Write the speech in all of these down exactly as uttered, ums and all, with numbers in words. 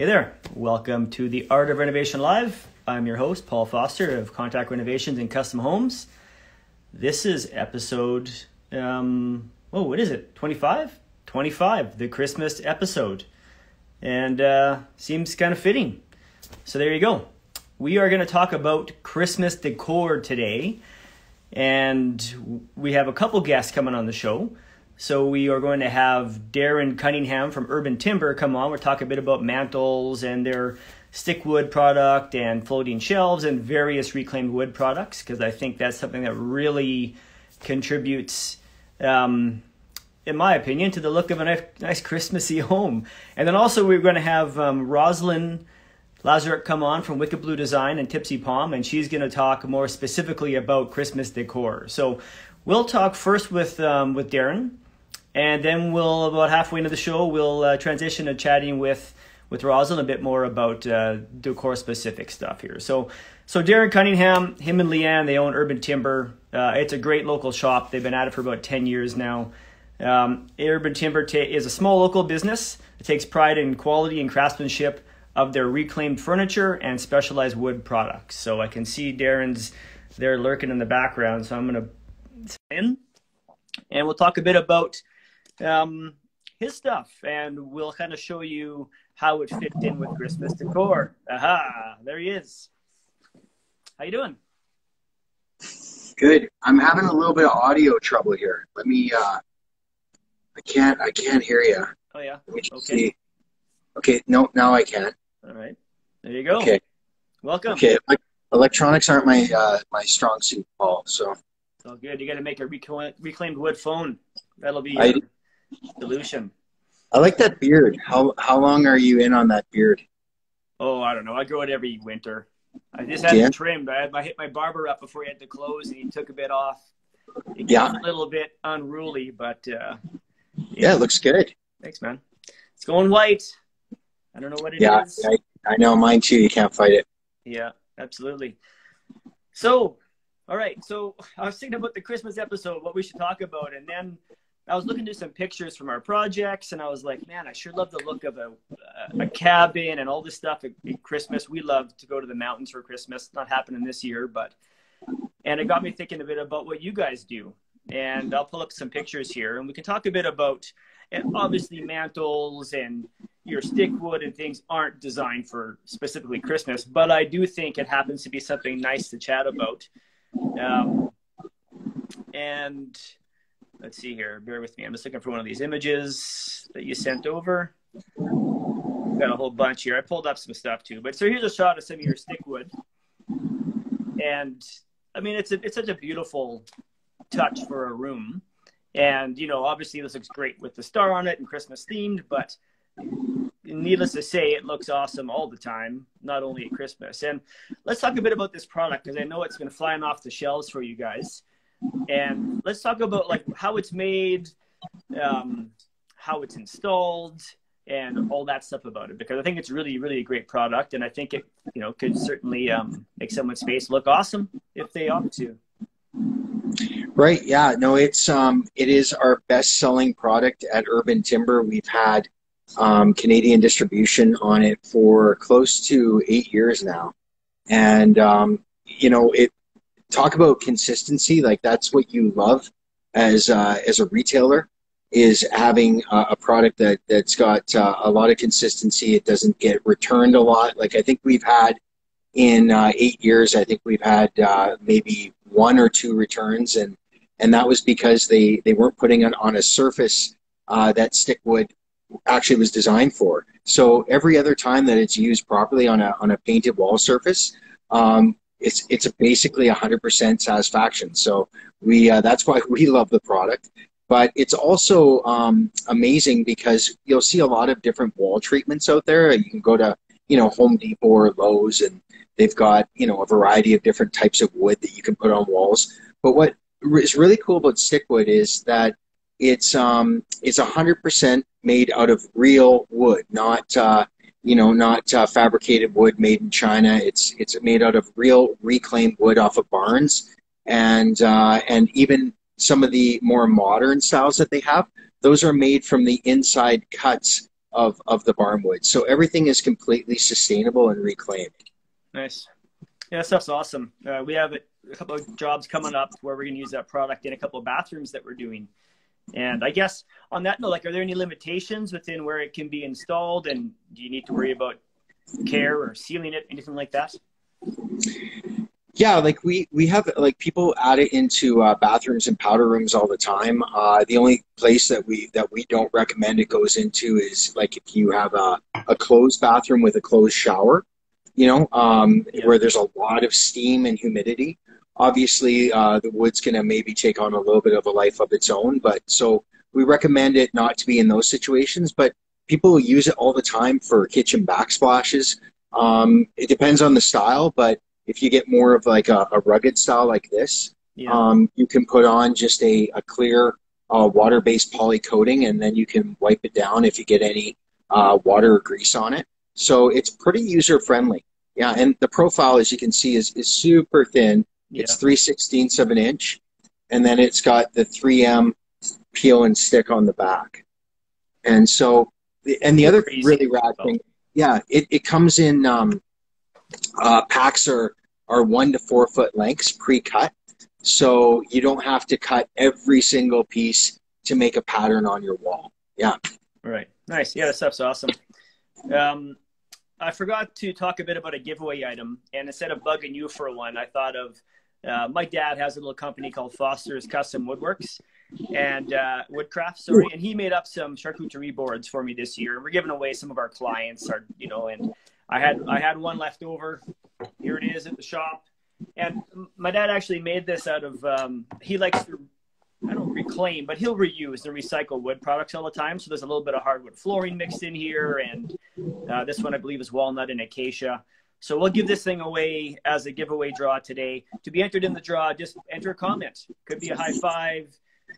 Hey there, welcome to the Art of Renovation Live. I'm your host, Paul Foster of Contact Renovations and Custom Homes. This is episode, um, oh, what is it, twenty-five? twenty-five, the Christmas episode. And uh, seems kind of fitting. So there you go. We are gonna talk about Christmas decor today. And we have a couple guests coming on the show. So we are going to have Darren Cunningham from Urban Timber come on. We'll talk a bit about mantles and their Stikwood product and floating shelves and various reclaimed wood products, because I think that's something that really contributes, um, in my opinion, to the look of a nice Christmassy home. And then also we're going to have um, Rosalyn Lazaruk come on from Wicket Blue Design and Tipsy Palm, and she's going to talk more specifically about Christmas decor. So we'll talk first with, um, with Darren. And then we'll, about halfway into the show, we'll uh, transition to chatting with, with Rosalyn a bit more about uh, decor-specific stuff here. So, so Darren Cunningham, him and Leanne, they own Urban Timber. Uh, it's a great local shop. They've been at it for about ten years now. Um, Urban Timber ta is a small local business. It takes pride in quality and craftsmanship of their reclaimed furniture and specialized wood products. So I can see Darren's there lurking in the background, so I'm going to in, and we'll talk a bit about Um, his stuff, and we'll kind of show you how it fits in with Christmas decor. Aha, there he is. How you doing? Good. I'm having a little bit of audio trouble here. Let me, uh, I can't, I can't hear you. Oh yeah. Okay. See. Okay. No, now I can. All right. There you go. Okay. Welcome. Okay. Electronics aren't my, uh, my strong suit, Paul. So. Oh, good. You got to make a recla reclaimed wood phone. That'll be your I, solution. I like that beard. How how long are you in on that beard? Oh, I don't know. I grow it every winter. I just had yeah. it trimmed. I had my, hit my barber up before he had to close, and he took a bit off. It got yeah. a little bit unruly, but uh, yeah. yeah, it looks good. Thanks, man. It's going white. I don't know what it yeah, is. Yeah, I, I know mine too. You can't fight it. Yeah, absolutely. So, all right. So I was thinking about the Christmas episode, what we should talk about, and then I was looking through some pictures from our projects, and I was like, man, I sure love the look of a, a cabin and all this stuff at, at Christmas. We love to go to the mountains for Christmas. Not happening this year, but, and it got me thinking a bit about what you guys do. And I'll pull up some pictures here, and we can talk a bit about, and obviously mantles and your stick wood and things aren't designed for specifically Christmas, but I do think it happens to be something nice to chat about. Um, and let's see here. Bear with me. I'm just looking for one of these images that you sent over. Got a whole bunch here. I pulled up some stuff too. But so here's a shot of some of your stickwood. And I mean, it's a, it's such a beautiful touch for a room. And, you know, obviously this looks great with the star on it and Christmas themed, but needless to say, it looks awesome all the time, not only at Christmas. And let's talk a bit about this product, because I know it's been flying off the shelves for you guys. And let's talk about like how it's made, um, how it's installed, and all that stuff about it, because I think it's really, really a great product, and I think it, you know, could certainly um, make someone's face look awesome if they opt to. Right. Yeah. No. It's um. It is our best-selling product at Urban Timber. We've had um, Canadian distribution on it for close to eight years now, and um, you know it. Talk about consistency, like that's what you love as uh, as a retailer, is having a, a product that, that's got uh, a lot of consistency. It doesn't get returned a lot. Like I think we've had in uh, eight years, I think we've had uh, maybe one or two returns, and, and that was because they, they weren't putting it on a surface uh, that stickwood actually was designed for. So every other time that it's used properly on a, on a painted wall surface, um, It's it's a basically one hundred percent satisfaction. So we uh, that's why we love the product. But it's also um, amazing because you'll see a lot of different wall treatments out there. You can go to you know Home Depot or Lowe's, and they've got you know a variety of different types of wood that you can put on walls. But what is really cool about stickwood is that it's um it's one hundred percent made out of real wood, not. Uh, You know, not uh, fabricated wood made in China. It's it's made out of real reclaimed wood off of barns, and uh, and even some of the more modern styles that they have, those are made from the inside cuts of, of the barn wood. So everything is completely sustainable and reclaimed. Nice. Yeah, that stuff's awesome. Uh, we have a couple of jobs coming up where we're going to use that product in a couple of bathrooms that we're doing. And I guess on that note, like, are there any limitations within where it can be installed? And do you need to worry about care or sealing it, anything like that? Yeah, like we, we have, like, people add it into uh, bathrooms and powder rooms all the time. Uh, the only place that we that we don't recommend it goes into is, like, if you have a, a closed bathroom with a closed shower, you know, um, yeah. where there's a lot of steam and humidity. Obviously, uh, the wood's going to maybe take on a little bit of a life of its own. But so we recommend it not to be in those situations. But people use it all the time for kitchen backsplashes. Um, it depends on the style, but if you get more of like a, a rugged style like this, yeah. um, you can put on just a, a clear uh, water-based poly coating, and then you can wipe it down if you get any uh, water or grease on it. So it's pretty user-friendly. Yeah, and the profile, as you can see, is, is super thin. Yeah. It's three sixteenths of an inch, and then it's got the three M peel and stick on the back. And so, and the other Crazy. really rad thing, yeah, it, it comes in, um, uh, packs are are one to four foot lengths pre-cut, so you don't have to cut every single piece to make a pattern on your wall. Yeah. Right. Nice. Yeah, that stuff's awesome. Um, I forgot to talk a bit about a giveaway item, and instead of bugging you for one, I thought of uh, my dad has a little company called Foster's Custom Woodworks and uh, Woodcrafts, sorry, and he made up some charcuterie boards for me this year. We're giving away some of our clients, our, you know, and I had I had one left over. Here it is at the shop. And my dad actually made this out of, um, he likes to, I don't reclaim, but he'll reuse and recycle wood products all the time. So there's a little bit of hardwood flooring mixed in here. And uh, this one, I believe, is walnut and acacia. So we'll give this thing away as a giveaway draw today. To be entered in the draw, just enter a comment. Could be a high five.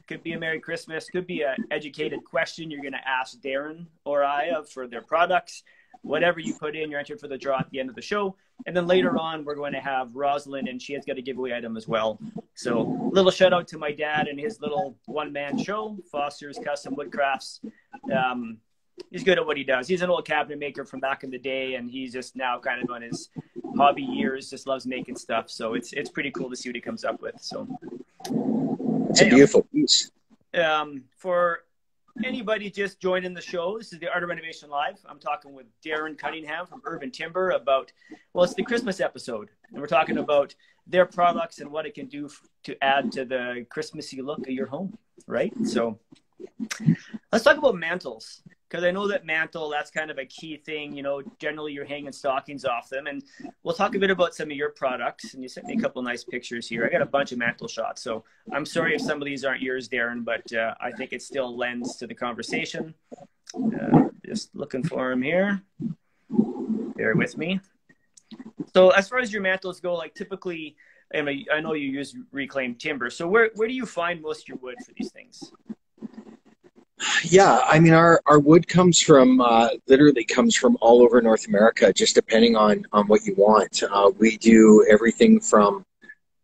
Could be a Merry Christmas. Could be an educated question you're going to ask Darren or I of for their products. Whatever you put in, you're entered for the draw at the end of the show. And then later on, we're going to have Rosalyn, and she has got a giveaway item as well. So little shout out to my dad and his little one-man show, Foster's Custom Woodcrafts. Um, he's good at what he does. He's an old cabinet maker from back in the day, and he's just now kind of on his hobby years, just loves making stuff. So it's it's pretty cool to see what he comes up with. So it's a beautiful piece. Um, for... Anybody just joining the show, this is the Art of Renovation Live. I'm talking with Darren Cunningham from Urban Timber about, well, it's the Christmas episode. And we're talking about their products and what it can do to add to the Christmassy look of your home, right? So let's talk about mantles, because I know that mantle, that's kind of a key thing. You know, generally you're hanging stockings off them. And we'll talk a bit about some of your products. And you sent me a couple of nice pictures here. I got a bunch of mantle shots. So I'm sorry if some of these aren't yours, Darren, but uh, I think it still lends to the conversation. Uh, just looking for them here. Bear with me. So as far as your mantles go, like typically, I mean, I know you use reclaimed timber. So where, where do you find most of your wood for these things? Yeah, I mean, our, our wood comes from, uh, literally comes from all over North America, just depending on, on what you want. Uh, we do everything from,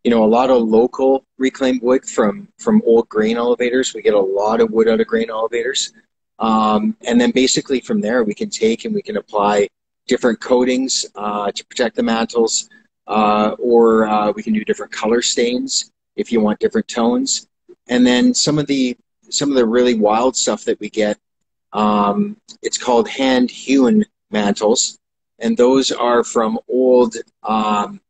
you know, a lot of local reclaimed wood from, from old grain elevators. We get a lot of wood out of grain elevators. Um, and then basically from there, we can take and we can apply different coatings uh, to protect the mantles, uh, or uh, we can do different color stains if you want different tones. And then some of the some of the really wild stuff that we get, um, it's called hand-hewn mantles, and those are from old um,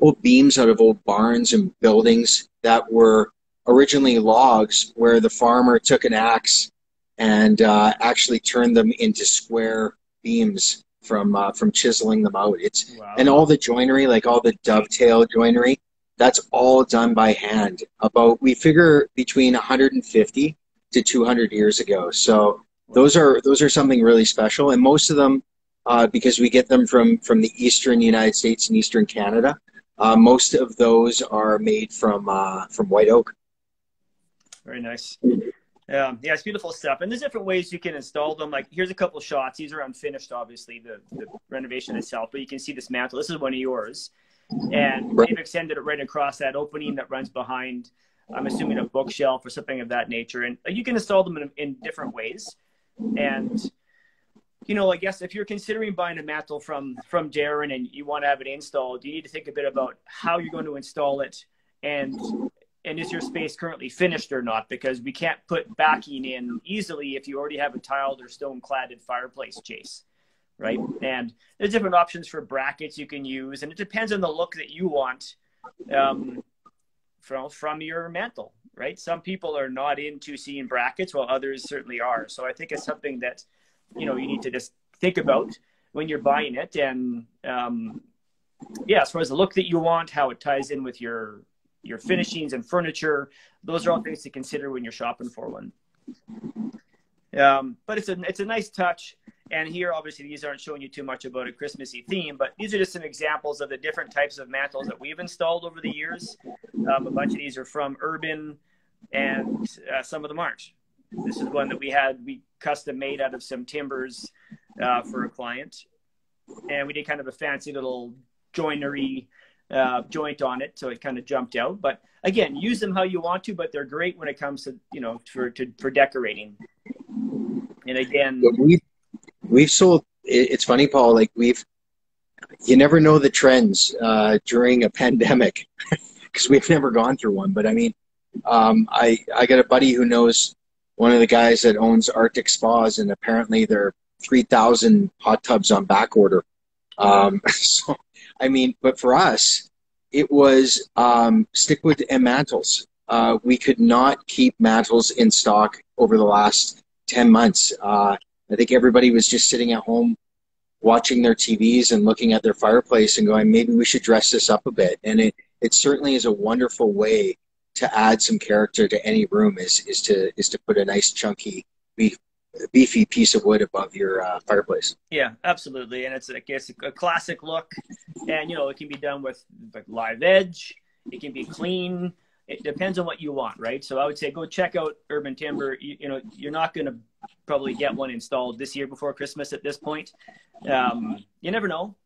old beams out of old barns and buildings that were originally logs, where the farmer took an axe and uh, actually turned them into square beams from uh, from chiseling them out. It's wow. And all the joinery, like all the dovetail joinery, that's all done by hand. About, we figure, between one hundred fifty to two hundred years ago. So those are those are something really special, and most of them, uh, because we get them from from the eastern United States and eastern Canada. Uh, most of those are made from uh, from white oak. Very nice. Yeah, yeah, it's beautiful stuff. And there's different ways you can install them. Like here's a couple shots. These are unfinished, obviously, the, the renovation itself, but you can see this mantle. This is one of yours. And they've extended it right across that opening that runs behind, I'm assuming, a bookshelf or something of that nature. And you can install them in, in different ways. And you know, I guess if you're considering buying a mantle from from Darren and you want to have it installed, you need to think a bit about how you're going to install it, and and is your space currently finished or not, because we can't put backing in easily if you already have a tiled or stone-cladded fireplace chase, right? And there's different options for brackets you can use, and it depends on the look that you want um, from from your mantle, right? Some people are not into seeing brackets, while others certainly are. So I think it's something that, you know, you need to just think about when you're buying it. And um, yeah, as far as the look that you want, how it ties in with your your finishings and furniture, those are all things to consider when you're shopping for one. Um, but it's a, it's a nice touch. And here, obviously, these aren't showing you too much about a Christmassy theme, but these are just some examples of the different types of mantles that we've installed over the years. Um, a bunch of these are from Urban, and uh, some of them aren't. This is one that we had, we custom made out of some timbers uh, for a client. And we did kind of a fancy little joinery uh, joint on it, so it kind of jumped out. But again, use them how you want to, but they're great when it comes to, you know, for, to, for decorating. And again... We've, we've sold, it's funny, Paul, like we've, you never know the trends uh, during a pandemic because we've never gone through one. But I mean, um, I, I got a buddy who knows one of the guys that owns Arctic Spas, and apparently there are three thousand hot tubs on back order. Um, so, I mean, but for us, it was um, Stikwood and mantles. Uh, we could not keep mantles in stock over the last ten months. Uh, I think everybody was just sitting at home watching their T Vs and looking at their fireplace and going, maybe we should dress this up a bit. And it, it certainly is a wonderful way to add some character to any room, is is to is to put a nice chunky beef, beefy piece of wood above your uh, fireplace. Yeah, absolutely, and it's I guess a classic look, and you know it can be done with like live edge. It can be clean. It depends on what you want, right? So I would say go check out Urban Timber. You, you know you're not going to probably get one installed this year before Christmas at this point. Um, you never know,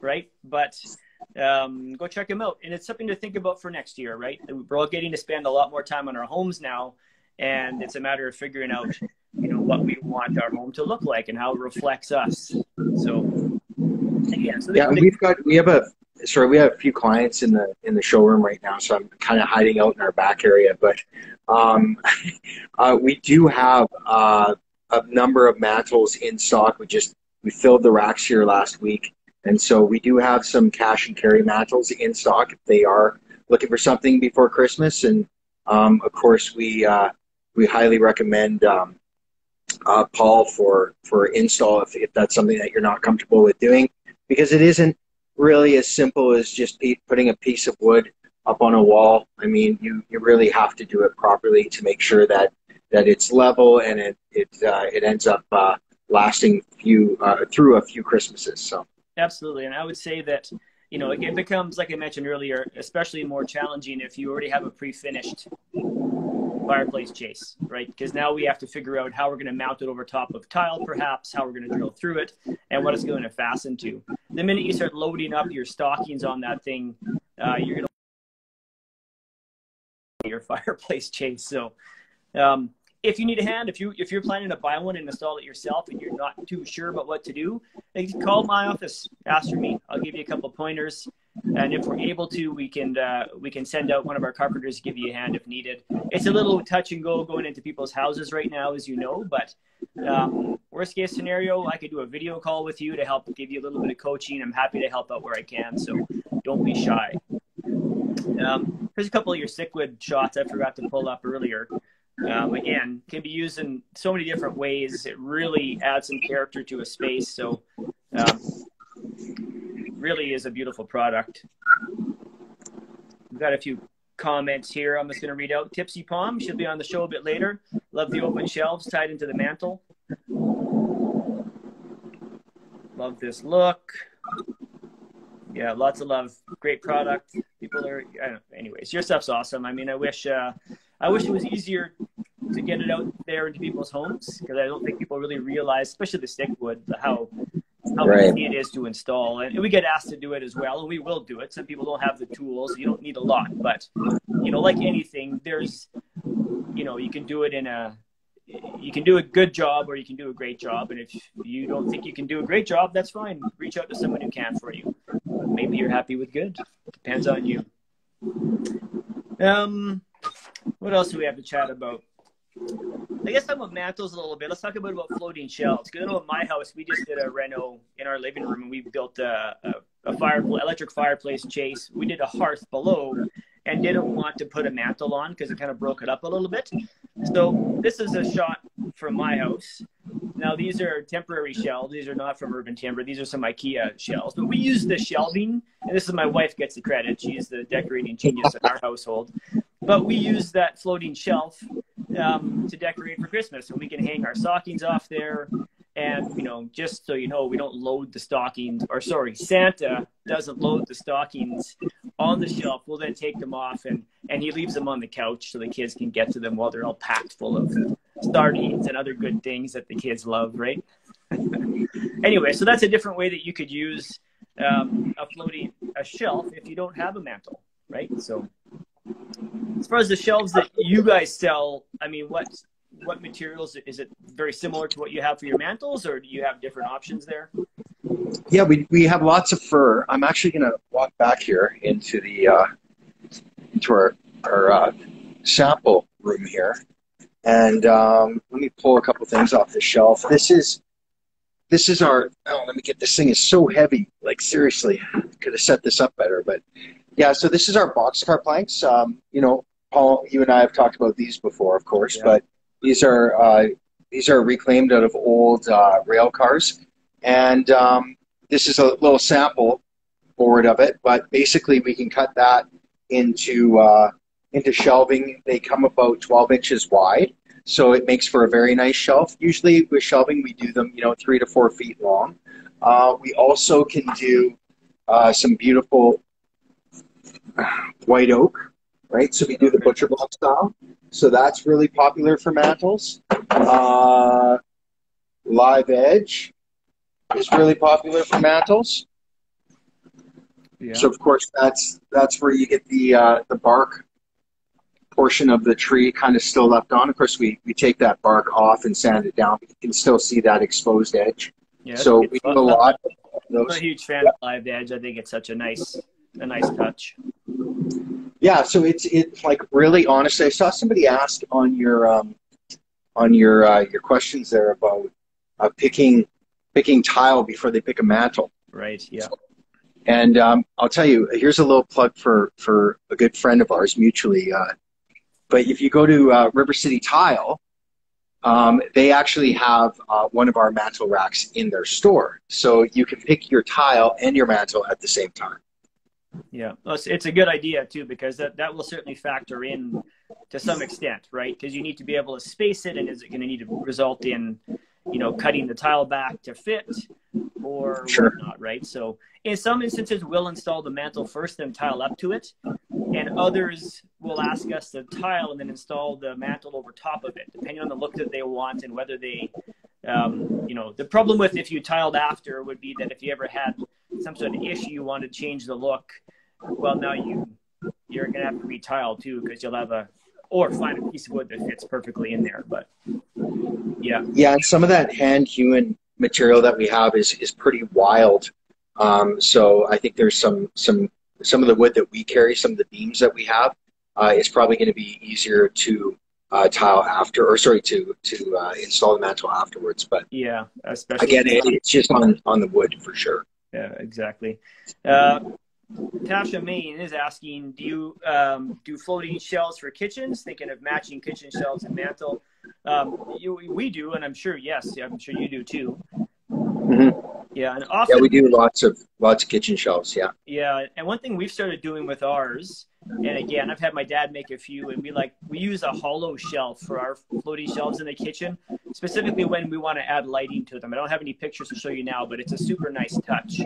right? But um go check them out, and it's something to think about for next year, right? We're all getting to spend a lot more time on our homes now, and it's a matter of figuring out you know what we want our home to look like and how it reflects us. So yeah, so yeah they, we've got we have a sorry we have a few clients in the in the showroom right now, so I'm kind of hiding out in our back area, but um uh we do have uh a number of mantles in stock. We just we filled the racks here last week. And so we do have some cash and carry mantles in stock if they are looking for something before Christmas. And um, of course, we uh, we highly recommend um, uh, Paul for for install if, if that's something that you're not comfortable with doing, because it isn't really as simple as just putting a piece of wood up on a wall. I mean, you you really have to do it properly to make sure that that it's level and it it uh, it ends up uh, lasting few uh, through a few Christmases. So. Absolutely. And I would say that, you know, it becomes, like I mentioned earlier, especially more challenging if you already have a pre-finished fireplace chase, right? Because now we have to figure out how we're going to mount it over top of tile, perhaps, how we're going to drill through it, and what it's going to fasten to. The minute you start loading up your stockings on that thing, uh, you're going to your fireplace chase. So um, if you need a hand, if, you, if you're planning to buy one and install it yourself and you're not too sure about what to do, call my office, ask for me. I'll give you a couple of pointers. And if we're able to, we can, uh, we can send out one of our carpenters to give you a hand if needed. It's a little touch and go going into people's houses right now, as you know. But um, worst case scenario, I could do a video call with you to help give you a little bit of coaching. I'm happy to help out where I can, so don't be shy. Um, here's a couple of your Stikwood shots I forgot to pull up earlier. Um, again, can be used in so many different ways. It really adds some character to a space. So um, really is a beautiful product. We've got a few comments here. I'm just going to read out. Tipsy Palm, she'll be on the show a bit later. Love the open shelves tied into the mantle. Love this look. Yeah, lots of love. Great product. People are, I don't know. Anyways, your stuff's awesome. I mean, I wish... Uh, I wish it was easier to get it out there into people's homes, because I don't think people really realize, especially the Stikwood, how, how right. easy it is to install. And we get asked to do it as well, and we will do it. Some people don't have the tools. You don't need a lot. But, you know, like anything, there's, you know, you can do it in a, you can do a good job or you can do a great job. And if you don't think you can do a great job, that's fine. Reach out to someone who can for you. Maybe you're happy with good. Depends on you. Um, what else do we have to chat about? I guess talk about mantles a little bit. Let's talk about, about floating shelves. Because I know at my house, we just did a reno in our living room, and we built a, a, a fire, electric fireplace chase. We did a hearth below and didn't want to put a mantle on because it kind of broke it up a little bit. So this is a shot from my house. Now, these are temporary shelves. These are not from Urban Timber. These are some IKEA shelves. But we use the shelving, and this is my wife gets the credit. She's the decorating genius in our household. But we use that floating shelf um, to decorate for Christmas. So we can hang our stockings off there. And, you know, just so you know, we don't load the stockings, or sorry, Santa doesn't load the stockings on the shelf. We'll then take them off, and, and he leaves them on the couch so the kids can get to them while they're all packed full of sardines and other good things that the kids love, right? Anyway, so that's a different way that you could use um, a floating a shelf if you don't have a mantle, right? So as far as the shelves that you guys sell, I mean, what what materials? Is it very similar to what you have for your mantles, or do you have different options there? Yeah, we, we have lots of fur. I'm actually going to walk back here into the uh, into our, our uh, sample room here. And um, let me pull a couple things off the shelf. This is this is our. Oh, let me get this thing. It's so heavy. Like seriously, could have set this up better. But yeah, so this is our boxcar planks. Um, you know, Paul, you and I have talked about these before, of course. Yeah. But these are uh, these are reclaimed out of old uh, rail cars, and um, this is a little sample board of it. But basically, we can cut that into. Uh, into shelving. They come about twelve inches wide, so it makes for a very nice shelf. Usually with shelving, we do them, you know, three to four feet long. Uh, we also can do uh, some beautiful white oak, right? So we do the butcher block style. So that's really popular for mantles. Uh, live edge is really popular for mantles. Yeah. So of course, that's that's where you get the uh, the bark portion of the tree kind of still left on. Of course, we, we take that bark off and sand it down, but you can still see that exposed edge. Yeah, so we do a lot of those. I'm a huge fan yeah. of live edge. I think it's such a nice a nice touch. Yeah, so it's it's like really honestly, I saw somebody ask on your um on your uh, your questions there about uh, picking picking tile before they pick a mantle. Right, yeah. So, and um, I'll tell you, here's a little plug for, for a good friend of ours mutually. Uh, But if you go to uh, River City Tile, um, they actually have uh, one of our mantle racks in their store. So you can pick your tile and your mantle at the same time. Yeah, well, it's, it's a good idea too, because that, that will certainly factor in to some extent, right? Because you need to be able to space it, and is it going to need to result in, you know, cutting the tile back to fit or sure. whatnot, right? So in some instances, we'll install the mantle first, then tile up to it. And others will ask us to tile and then install the mantle over top of it, depending on the look that they want and whether they, um, you know, the problem with if you tiled after would be that if you ever had some sort of issue, you want to change the look, well, now you, you're going to have to retile too, because you'll have a, or find a piece of wood that fits perfectly in there, but yeah. Yeah, and some of that hand-hewn material that we have is, is pretty wild. Um, so I think there's some, some, some of the wood that we carry, some of the beams that we have, uh, is probably going to be easier to uh, tile after, or sorry, to to uh, install the mantle afterwards. But yeah, especially again, it, it's just on on the wood for sure. Yeah, exactly. Uh, Tasha Main is asking, do you um, do floating shelves for kitchens? Thinking of matching kitchen shelves and mantle. Um, you, we do, and I'm sure yes, I'm sure you do too. Mm-hmm. Yeah, and often, yeah, we do lots of lots of kitchen shelves, yeah. Yeah, and one thing we've started doing with ours, and again, I've had my dad make a few, and we like we use a hollow shelf for our floating shelves in the kitchen, specifically when we want to add lighting to them. I don't have any pictures to show you now, but it's a super nice touch.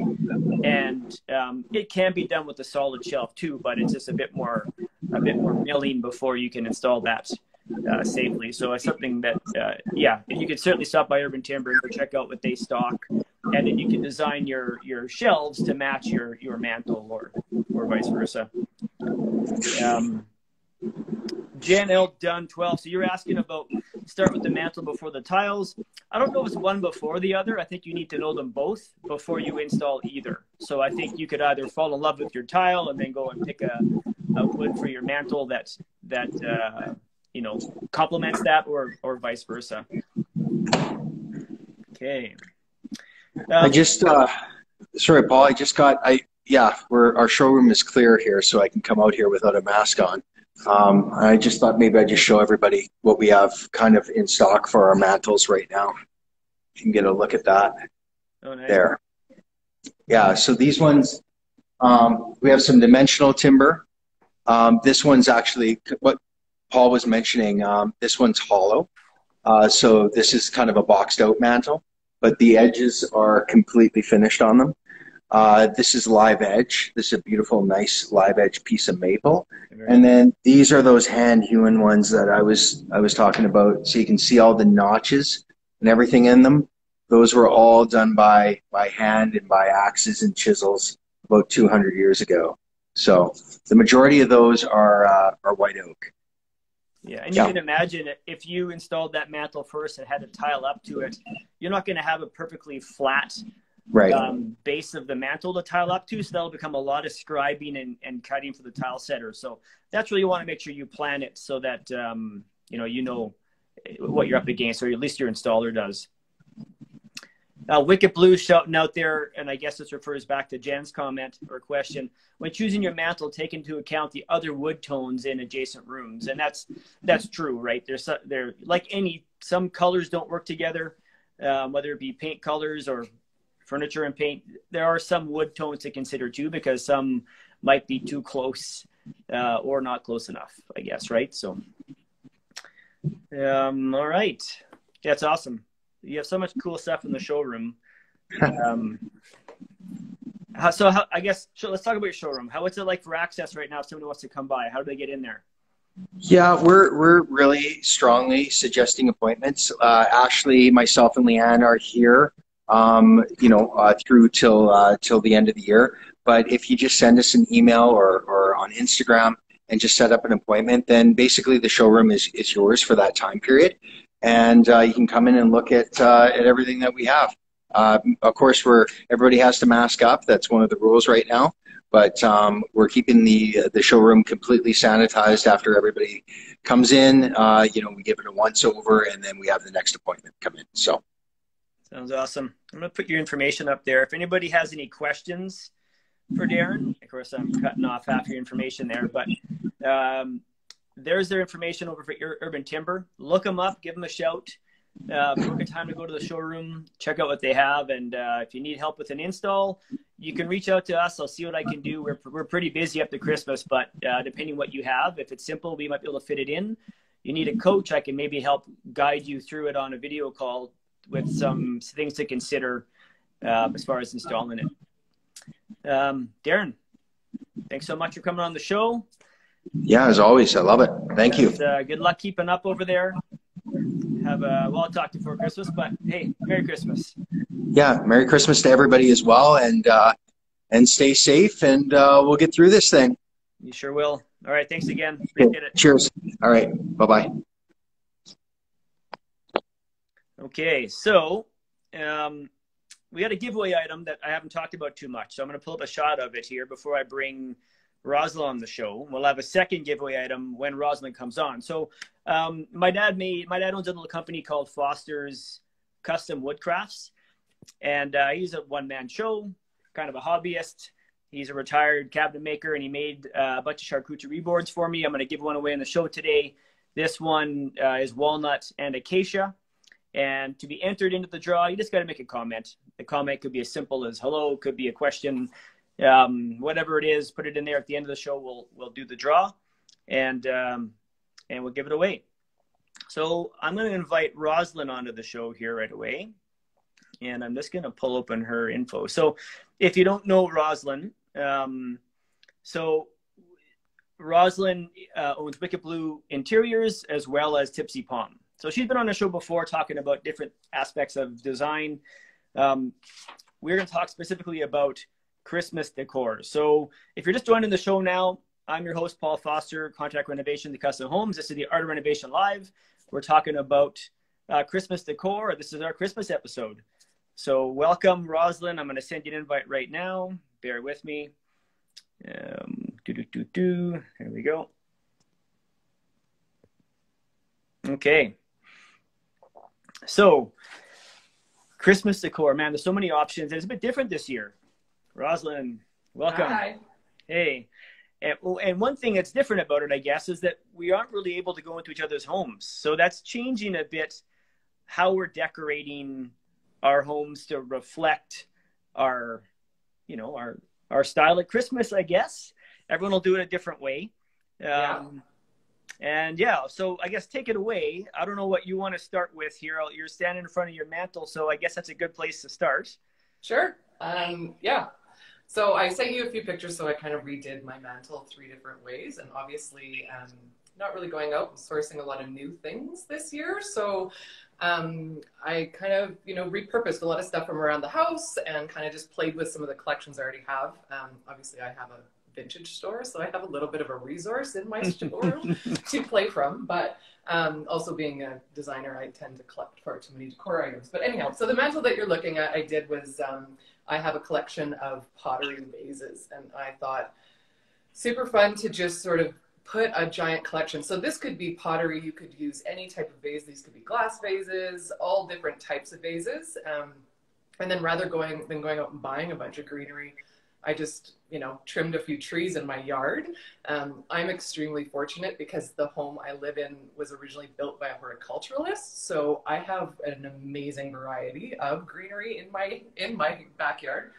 And um, it can be done with a solid shelf too, but it's just a bit more a bit more milling before you can install that uh, safely. So it's something that, uh, yeah, you could certainly stop by Urban Timber and go check out what they stock. And then you can design your, your shelves to match your, your mantle or, or vice versa. Um, Jan L. Dunn twelve. So you're asking about start with the mantle before the tiles. I don't know if it's one before the other. I think you need to know them both before you install either. So I think you could either fall in love with your tile and then go and pick a, a wood for your mantle that's, that, uh, you know, complements that, or, or vice versa. Okay. Um, I just, uh, sorry, Paul, I just got, I, yeah, we're, our showroom is clear here, so I can come out here without a mask on. Um, I just thought maybe I'd just show everybody what we have kind of in stock for our mantles right now. You can get a look at that. Oh, nice. There. Yeah, so these ones, um, we have some dimensional timber. Um, this one's actually, what Paul was mentioning, um, this one's hollow. Uh, so this is kind of a boxed out mantle, but the edges are completely finished on them. Uh, this is live edge. This is a beautiful, nice live edge piece of maple. And then these are those hand-hewn ones that I was I was talking about. So you can see all the notches and everything in them. Those were all done by by hand and by axes and chisels about two hundred years ago. So the majority of those are uh, are white oak. Yeah, and you yeah. can imagine if you installed that mantle first and had a tile up to it, you're not going to have a perfectly flat. Right. Um, base of the mantle to tile up to, so that'll become a lot of scribing and, and cutting for the tile setter. So that's where you want to make sure you plan it so that um, you know you know what you're up against, or at least your installer does. Uh, Wicket Blue shouting out there, and I guess this refers back to Jen's comment or question. When choosing your mantle, take into account the other wood tones in adjacent rooms, and that's that's true, right? There's there like any some colors don't work together, uh, whether it be paint colors or furniture and paint. There are some wood tones to consider too, because some might be too close uh, or not close enough, I guess, right? So, um, all right. That's awesome. You have so much cool stuff in the showroom. Um, how, so how, I guess, so let's talk about your showroom. How is it like for access right now if somebody wants to come by? How do they get in there? Yeah, we're, we're really strongly suggesting appointments. Uh, Ashley, myself, and Leanne are here um you know uh through till uh till the end of the year, but if you just send us an email or or on Instagram and just set up an appointment, then basically the showroom is is yours for that time period, and uh you can come in and look at uh at everything that we have. Uh of course, we're everybody has to mask up. That's one of the rules right now, but um we're keeping the the showroom completely sanitized after everybody comes in. Uh you know we give it a once over, and then we have the next appointment come in. So sounds awesome. I'm going to put your information up there. If anybody has any questions for Darren, of course, I'm cutting off half your information there, but um, there's their information over for Urban Timber. Look them up, give them a shout. Uh, book a time to go to the showroom, check out what they have, and uh, if you need help with an install, you can reach out to us. I'll see what I can do. We're, we're pretty busy up to Christmas, but uh, depending what you have, if it's simple, we might be able to fit it in. You need a coach, I can maybe help guide you through it on a video call with some things to consider uh, as far as installing it. Um, Darren, thanks so much for coming on the show. Yeah, as always, I love it. Thank and, you. Uh, good luck keeping up over there. Have a, well, I'll talk to you before Christmas, but hey, Merry Christmas. Yeah, Merry Christmas to everybody as well, and, uh, and stay safe, and uh, we'll get through this thing. You sure will. All right, thanks again. Appreciate it. Cheers. All right, bye-bye. Okay, so um, we had a giveaway item that I haven't talked about too much, so I'm going to pull up a shot of it here before I bring Rosalyn on the show. We'll have a second giveaway item when Rosalyn comes on. So um, my dad made my dad owns a little company called Foster's Custom Woodcrafts, and uh, he's a one-man show, kind of a hobbyist. He's a retired cabinet maker, and he made uh, a bunch of charcuterie boards for me. I'm going to give one away on the show today. This one uh, is walnut and acacia. And to be entered into the draw, you just got to make a comment. The comment could be as simple as hello, could be a question, um, whatever it is, put it in there. At the end of the show, we'll we'll do the draw, and um, and we'll give it away. So I'm going to invite Rosalyn onto the show here right away, and I'm just going to pull open her info. So if you don't know Rosalyn, um, so Rosalyn uh, owns Wicket Blue Interiors as well as Tipsy Palm. So she's been on the show before talking about different aspects of design. Um, we're going to talk specifically about Christmas decor. So if you're just joining the show now, I'm your host, Paul Foster, Contact Renovation and Custom Homes. This is the Art of Renovation Live. We're talking about uh, Christmas decor. This is our Christmas episode. So welcome, Rosalyn. I'm going to send you an invite right now. Bear with me. Um, do, do, do, do. There we go. Okay. So Christmas decor, man, there's so many options. And it's a bit different this year. Rosalyn, welcome. Hi. Hey. And, and one thing that's different about it, I guess, is that we aren't really able to go into each other's homes. So that's changing a bit how we're decorating our homes to reflect our, you know, our, our style at Christmas, I guess. Everyone will do it a different way. Um, yeah. And yeah, so I guess take it away. I don't know what you want to start with here. You're standing in front of your mantle, so I guess that's a good place to start. Sure. Um, yeah. So I sent you a few pictures, so I kind of redid my mantle three different ways, and obviously um, not really going out and sourcing a lot of new things this year. So um, I kind of, you know, repurposed a lot of stuff from around the house and kind of just played with some of the collections I already have. Um, obviously, I have a vintage store, so I have a little bit of a resource in my store to play from, but um, also being a designer, I tend to collect far too many decor items. But anyhow, so the mantle that you're looking at I did was, um, I have a collection of pottery vases, and I thought super fun to just sort of put a giant collection. So this could be pottery, you could use any type of vase, these could be glass vases, all different types of vases, um, and then rather going than going out and buying a bunch of greenery, I just, you know, trimmed a few trees in my yard. Um, I'm extremely fortunate because the home I live in was originally built by a horticulturalist. So I have an amazing variety of greenery in my, in my backyard,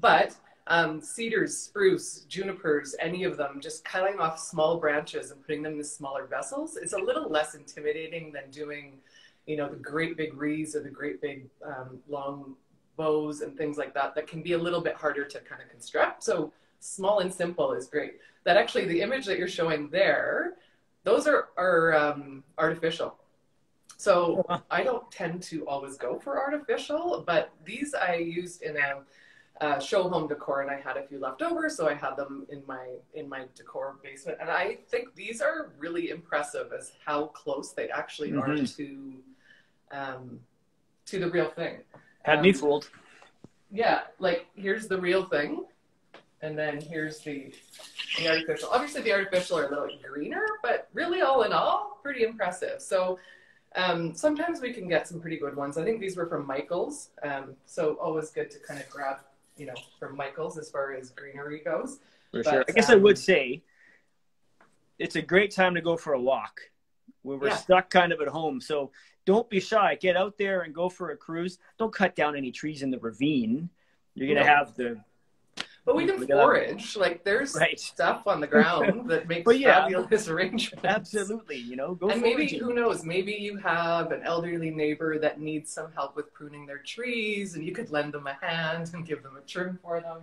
but um, cedars, spruce, junipers, any of them, just cutting off small branches and putting them in smaller vessels. It's a little less intimidating than doing, you know, the great big wreaths or the great big um, long bows and things like that, that can be a little bit harder to kind of construct. So small and simple is great. That actually, the image that you're showing there, those are, are um, artificial. So I don't tend to always go for artificial, but these I used in a uh, show home decor, and I had a few left over. So I had them in my, in my decor basement. And I think these are really impressive as how close they actually mm-hmm. are to, um, to the real thing. Had um, me fooled. Yeah, like here's the real thing, and then here's the, the artificial. Obviously, the artificial are a little greener, but really, all in all, pretty impressive. So um, sometimes we can get some pretty good ones. I think these were from Michael's, um, so always good to kind of grab, you know, from Michael's as far as greenery goes. For but, sure. I guess um, I would say it's a great time to go for a walk when we're yeah. stuck kind of at home. So don't be shy. Get out there and go for a cruise. Don't cut down any trees in the ravine. You're going to no. have the... But we can forage. Like, there's right. stuff on the ground that makes yeah, fabulous arrangements. Absolutely, you know, go and foraging. Maybe, who knows, maybe you have an elderly neighbor that needs some help with pruning their trees, and you could lend them a hand and give them a trim for them.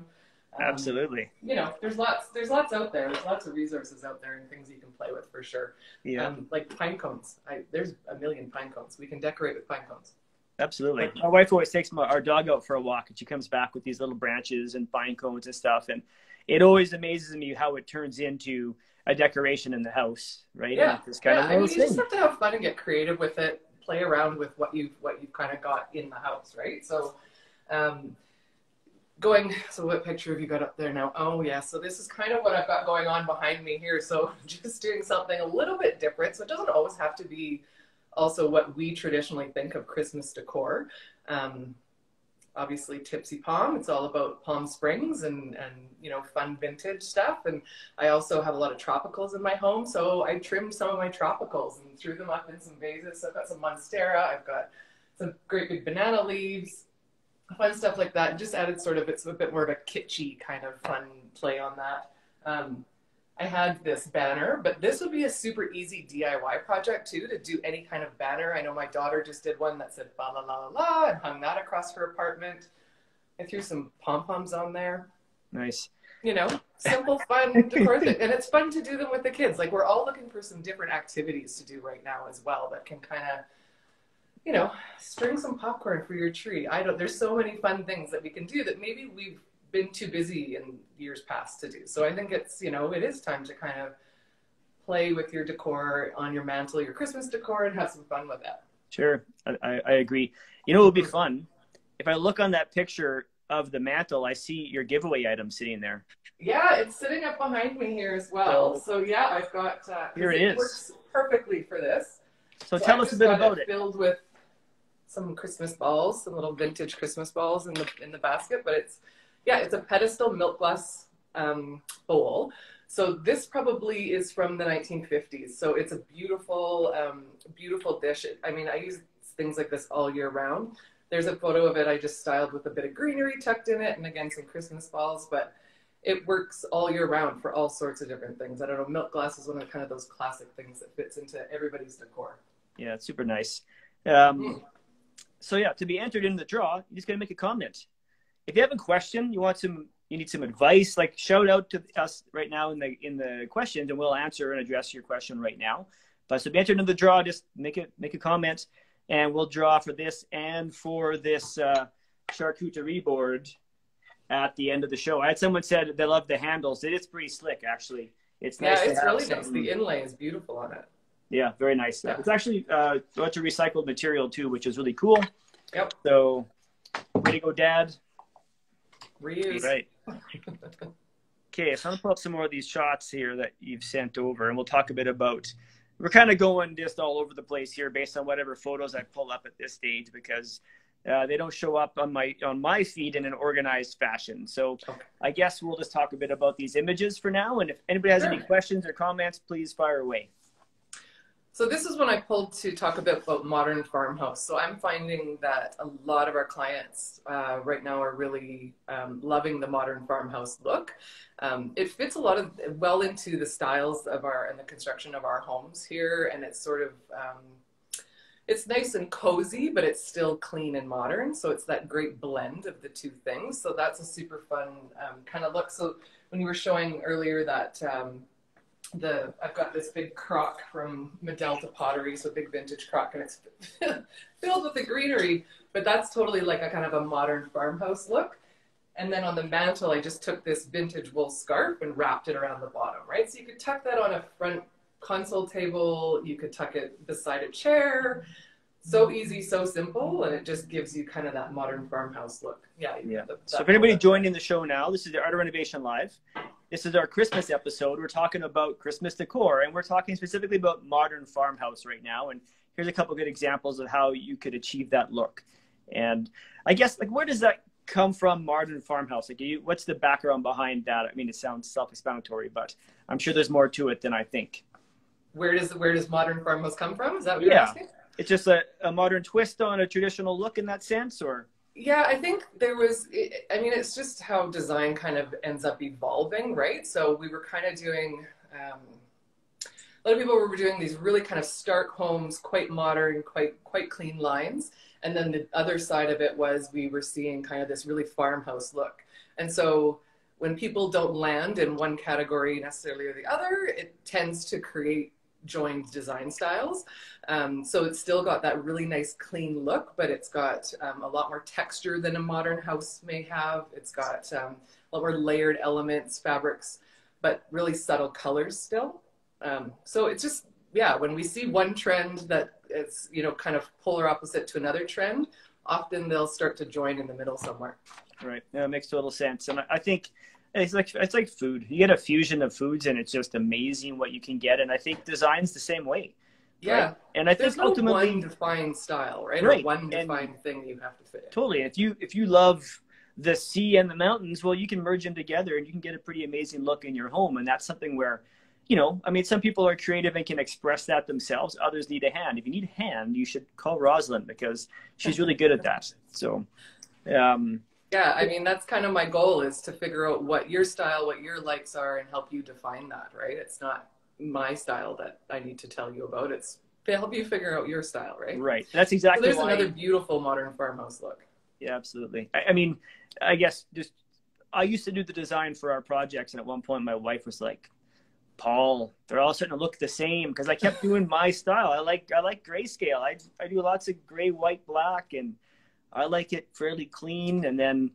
Um, Absolutely. You know, there's lots, there's lots out there. There's lots of resources out there and things you can play with for sure. Yeah. Um, like pine cones. I, there's a million pine cones. We can decorate with pine cones. Absolutely. My wife always takes my, our dog out for a walk, and she comes back with these little branches and pine cones and stuff. And it always amazes me how it turns into a decoration in the house, right? Yeah. And it's kind yeah. of I mean, you thing. just have to have fun and get creative with it. Play around with what you've, what you've kind of got in the house, right? So, um, Going, so what picture have you got up there now? Oh yeah, so this is kind of what I've got going on behind me here. So just doing something a little bit different. So it doesn't always have to be also what we traditionally think of Christmas decor. Um, obviously Tipsy Palm, it's all about Palm Springs and, and, you know, fun vintage stuff. And I also have a lot of tropicals in my home. So I trimmed some of my tropicals and threw them up in some vases. So I've got some Monstera, I've got some great big banana leaves, fun stuff like that, and just added sort of, it's a bit more of a kitschy kind of fun play on that. Um, I had this banner, but this would be a super easy D I Y project too, to do any kind of banner. I know my daughter just did one that said ba la la la la and hung that across her apartment. I threw some pom-poms on there. Nice. You know, simple, fun decor thing. And it's fun to do them with the kids. Like, we're all looking for some different activities to do right now as well that can kind of, you know, string some popcorn for your tree. I don't, there's so many fun things that we can do that maybe we've been too busy in years past to do. So I think it's, you know, it is time to kind of play with your decor on your mantle, your Christmas decor, and have some fun with it. Sure, I, I agree. You know, it would be fun. If I look on that picture of the mantle, I see your giveaway item sitting there. Yeah, it's sitting up behind me here as well. So, so yeah, I've got, uh, here it, it is. Works perfectly for this. So, so tell us a bit about it. Filled with some Christmas balls, some little vintage Christmas balls in the in the basket, but it's, yeah, it's a pedestal milk glass um, bowl. So this probably is from the nineteen fifties. So it's a beautiful, um, beautiful dish. I mean, I use things like this all year round. There's a photo of it I just styled with a bit of greenery tucked in it, and again, some Christmas balls, but it works all year round for all sorts of different things. I don't know, milk glass is one of kind of those classic things that fits into everybody's decor. Yeah, it's super nice. Um, mm. So yeah, to be entered in the draw, you just got to make a comment. If you have a question, you want some, you need some advice, like shout out to us right now in the in the questions, and we'll answer and address your question right now. But so be entered in the draw, just make it make a comment, and we'll draw for this and for this uh, charcuterie board at the end of the show. I had someone said they love the handles. It is pretty slick, actually. It's nice. Yeah, it's really nice. The inlay is beautiful on it. Yeah, very nice. Yeah. It's actually uh, a bunch of recycled material too, which is really cool. Yep. So, way to go, Dad. Reuse. Right. Okay, so I'm gonna pull up some more of these shots here that you've sent over, and we'll talk a bit about. We're kind of going just all over the place here based on whatever photos I pull up at this stage, because uh, they don't show up on my on my feed in an organized fashion. So okay. I guess we'll just talk a bit about these images for now. And if anybody has sure. any questions or comments, please fire away. So this is when I pulled to talk a bit about modern farmhouse. So I'm finding that a lot of our clients uh, right now are really um, loving the modern farmhouse look. Um, it fits a lot of well into the styles of our and the construction of our homes here, and it's sort of um, it's nice and cozy, but it's still clean and modern. So it's that great blend of the two things. So that's a super fun um, kind of look. So when you were showing earlier that. Um, The I've got this big crock from Medalta Pottery, so big vintage crock, and it's filled with the greenery, but that's totally like a kind of a modern farmhouse look. And then on the mantle, I just took this vintage wool scarf and wrapped it around the bottom, right? So you could tuck that on a front console table, you could tuck it beside a chair. So easy, so simple, and it just gives you kind of that modern farmhouse look. Yeah. yeah. The, so if anybody joining the show now, this is the Art of Renovation Live. This is our Christmas episode. We're talking about Christmas decor, and we're talking specifically about modern farmhouse right now. And here's a couple good examples of how you could achieve that look. And I guess, like, where does that come from, modern farmhouse? Like, you, what's the background behind that? I mean, it sounds self-explanatory, but I'm sure there's more to it than I think. Where does, where does modern farmhouse come from? Is that what you're yeah. asking? It's just a, a modern twist on a traditional look in that sense, or? Yeah, I think there was, I mean, it's just how design kind of ends up evolving, right? So we were kind of doing, um, a lot of people were doing these really kind of stark homes, quite modern, quite, quite clean lines. And then the other side of it was we were seeing kind of this really farmhouse look. And so when people don't land in one category necessarily or the other, it tends to create joined design styles. Um, so it's still got that really nice clean look, but it's got um, a lot more texture than a modern house may have. It's got um, a lot more layered elements, fabrics, but really subtle colors still. Um, so it's just, yeah, when we see one trend that it's, you know, kind of polar opposite to another trend, often they'll start to join in the middle somewhere. Right. Yeah, it makes total sense. And I think It's like, it's like food. You get a fusion of foods, and it's just amazing what you can get. And I think design's the same way. Yeah. Right? And I There's think no ultimately one defined style, right? Right. Or one defined and thing you have to fit in. Totally. If you, if you love the sea and the mountains, well, you can merge them together and you can get a pretty amazing look in your home. And that's something where, you know, I mean, some people are creative and can express that themselves. Others need a hand. If you need a hand, you should call Rosalyn, because she's really good at that. So, um, yeah, I mean, that's kind of my goal, is to figure out what your style, what your likes are, and help you define that, right? It's not my style that I need to tell you about. It's to help you figure out your style, right? Right. That's exactly why. So there's another beautiful modern farmhouse look. Yeah, absolutely. I, I mean, I guess just, I used to do the design for our projects, and at one point my wife was like, Paul, they're all starting to look the same, because I kept doing my style. I like, I like grayscale. I, I do lots of gray, white, black, and I like it fairly clean. And then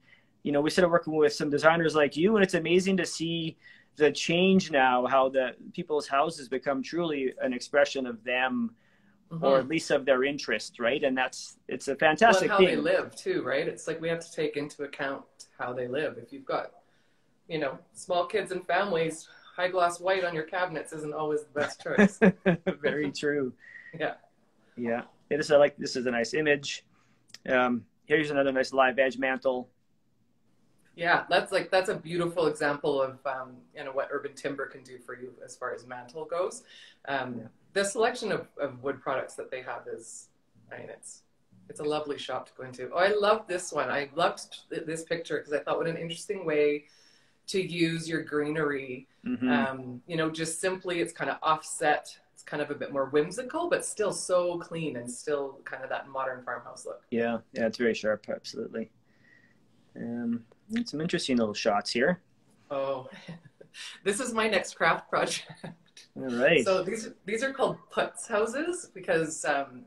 you know, we started working with some designers like you, and it's amazing to see the change now, how the people's houses become truly an expression of them, mm-hmm. or at least of their interest, right? And that's, it's a fantastic well, how thing. How they live too, right? It's like we have to take into account how they live. If you've got, you know, small kids and families, high gloss white on your cabinets isn't always the best choice. Very true. Yeah. Yeah. It is, I like, this is a nice image. Um, here's another nice live edge mantle. Yeah, that's like, that's a beautiful example of, um, you know, what Urban Timber can do for you as far as mantle goes. Um, yeah. The selection of, of wood products that they have is, I mean, it's, it's a lovely shop to go into. Oh, I love this one. I loved this picture because I thought what an interesting way to use your greenery. Mm-hmm. Um, you know, just simply, it's kind of offset. It's kind of a bit more whimsical, but still so clean and still kind of that modern farmhouse look. Yeah, yeah, it's very sharp, absolutely. Um, some interesting little shots here. Oh, this is my next craft project. All right. So these, these are called putz houses because um,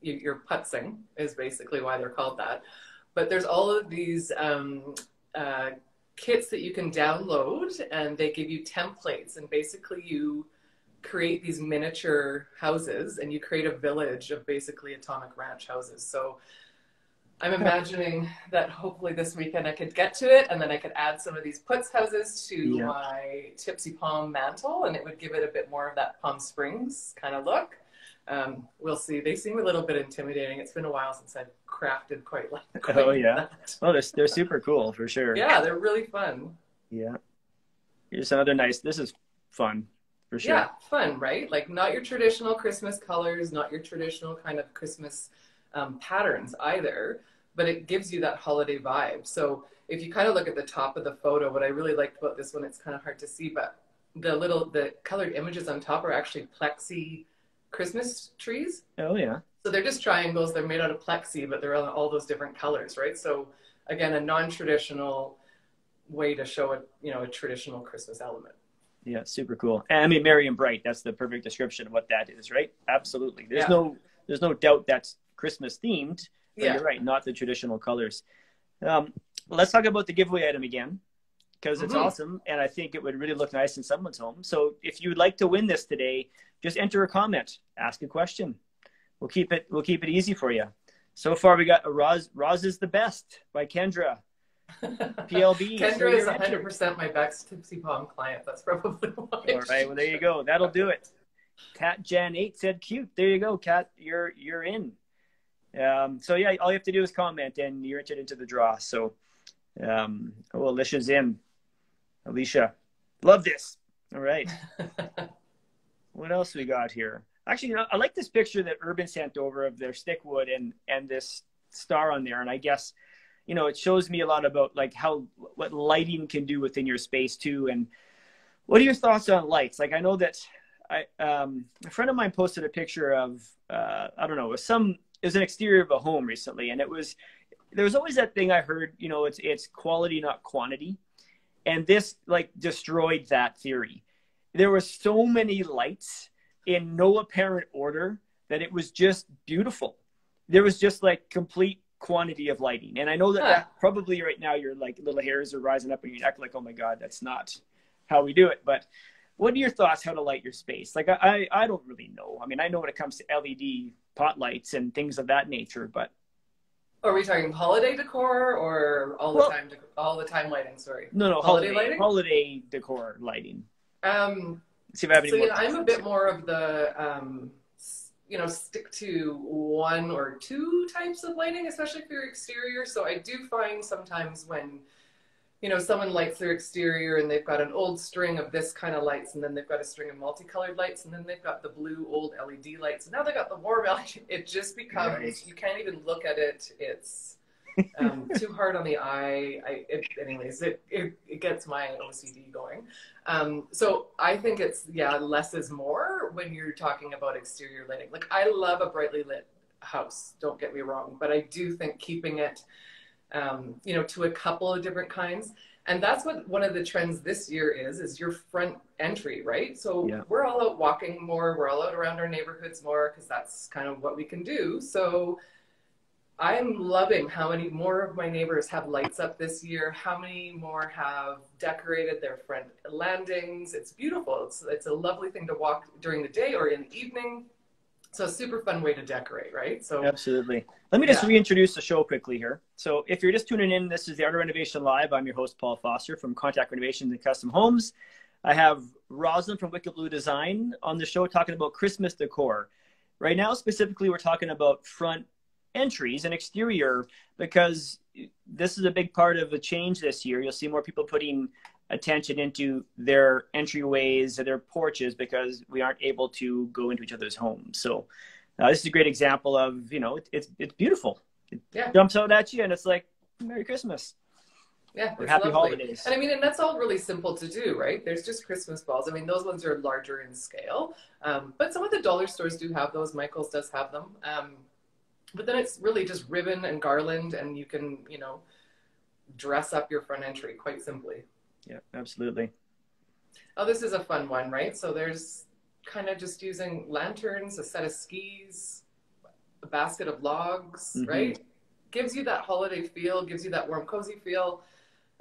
you, you're putzing is basically why they're called that. But there's all of these um, uh, kits that you can download, and they give you templates, and basically you create these miniature houses and you create a village of basically atomic ranch houses. So I'm imagining that hopefully this weekend I could get to it, and then I could add some of these putz houses to yeah. my Tipsy Palm mantle, and it would give it a bit more of that Palm Springs kind of look. Um, we'll see. They seem a little bit intimidating. It's been a while since I've crafted quite like quite Oh, yeah. That. Oh, they're, they're super cool for sure. Yeah, they're really fun. Yeah. Here's another nice, this is fun for sure. Yeah, fun, right? Like not your traditional Christmas colors, not your traditional kind of Christmas Um, patterns either, but it gives you that holiday vibe. So if you kind of look at the top of the photo, what I really liked about this one, it's kind of hard to see, but the little, the colored images on top are actually plexi Christmas trees. Oh yeah. So they're just triangles. They're made out of plexi, but they're all, all those different colors, right? So again, a non-traditional way to show a, you know, a traditional Christmas element. Yeah. Super cool. And I mean, merry and bright, that's the perfect description of what that is, right? Absolutely. There's yeah. no, there's no doubt that's Christmas themed, but yeah. you're right, not the traditional colors. Um, let's talk about the giveaway item again, because it's mm-hmm. awesome, and I think it would really look nice in someone's home. So if you'd like to win this today, just enter a comment, ask a question. We'll keep it, we'll keep it easy for you. So far we got a Roz, Roz is the best by Kendra. P L B. Kendra is one hundred percent my best Tipsy Palm client. That's probably why. All right, well there you go. That'll do it. Kat Jan eight said cute. There you go, Kat. You're you're in. Um, so yeah, all you have to do is comment and you're entered into the draw. So, um, oh, Alicia's in. Alicia, love this. All right. What else we got here? Actually, you know, I like this picture that Urban sent over of their Stikwood and, and this star on there. And I guess, you know, it shows me a lot about like how, what lighting can do within your space too. And what are your thoughts on lights? Like, I know that I, um, a friend of mine posted a picture of, uh, I don't know, some, it was an exterior of a home recently, and it was, there was always that thing I heard, you know, it's, it's quality, not quantity. And this like destroyed that theory. There were so many lights in no apparent order that it was just beautiful. There was just like complete quantity of lighting. And I know that, huh. that probably right now you're like little hairs are rising up in your neck, like, oh my God, that's not how we do it. But what are your thoughts how to light your space? Like, I, I don't really know. I mean, I know when it comes to L E D pot lights and things of that nature, but. Are we talking holiday decor or all well, the time, all the time lighting, sorry? No, no, holiday, holiday lighting? Holiday decor lighting. Um, Let's see if I have any so, more you know, I'm a bit more of the, um, you know, stick to one or two types of lighting, especially for your exterior. So I do find sometimes when, you know, someone lights their exterior and they've got an old string of this kind of lights, and then they've got a string of multicolored lights, and then they've got the blue old L E D lights, and now they've got the warm L E D. It just becomes, nice. You can't even look at it. It's um, too hard on the eye. I, it, anyways, it, it, it gets my O C D going. Um, so I think it's, yeah, less is more when you're talking about exterior lighting. Like, I love a brightly lit house, don't get me wrong, but I do think keeping it Um, you know, to a couple of different kinds. And that's what one of the trends this year is, is your front entry, right? So yeah. we're all out walking more. We're all out around our neighborhoods more because that's kind of what we can do. So I'm loving how many more of my neighbors have lights up this year, how many more have decorated their front landings. It's beautiful. It's, it's a lovely thing to walk during the day or in the evening. So super fun way to decorate, right? So absolutely. Let me just yeah. reintroduce the show quickly here. So if you're just tuning in, this is the Art of Renovation Live. I'm your host, Paul Foster from Contact Renovations and Custom Homes. I have Rosalyn from Wicket Blue Design on the show talking about Christmas decor. Right now, specifically, we're talking about front entries and exterior, because this is a big part of the change this year. You'll see more people putting attention into their entryways or their porches because we aren't able to go into each other's homes. So uh, this is a great example of, you know, it, it's it's beautiful. It yeah. jumps out at you and it's like, Merry Christmas. Yeah, or happy lovely. holidays. And I mean, and that's all really simple to do, right? There's just Christmas balls. I mean, those ones are larger in scale, um, but some of the dollar stores do have those. Michael's does have them. Um, But then it's really just ribbon and garland, and you can, you know, dress up your front entry quite simply. Yeah, absolutely. Oh, this is a fun one, right? So there's kind of just using lanterns, a set of skis, a basket of logs, mm-hmm. right? Gives you that holiday feel, gives you that warm, cozy feel.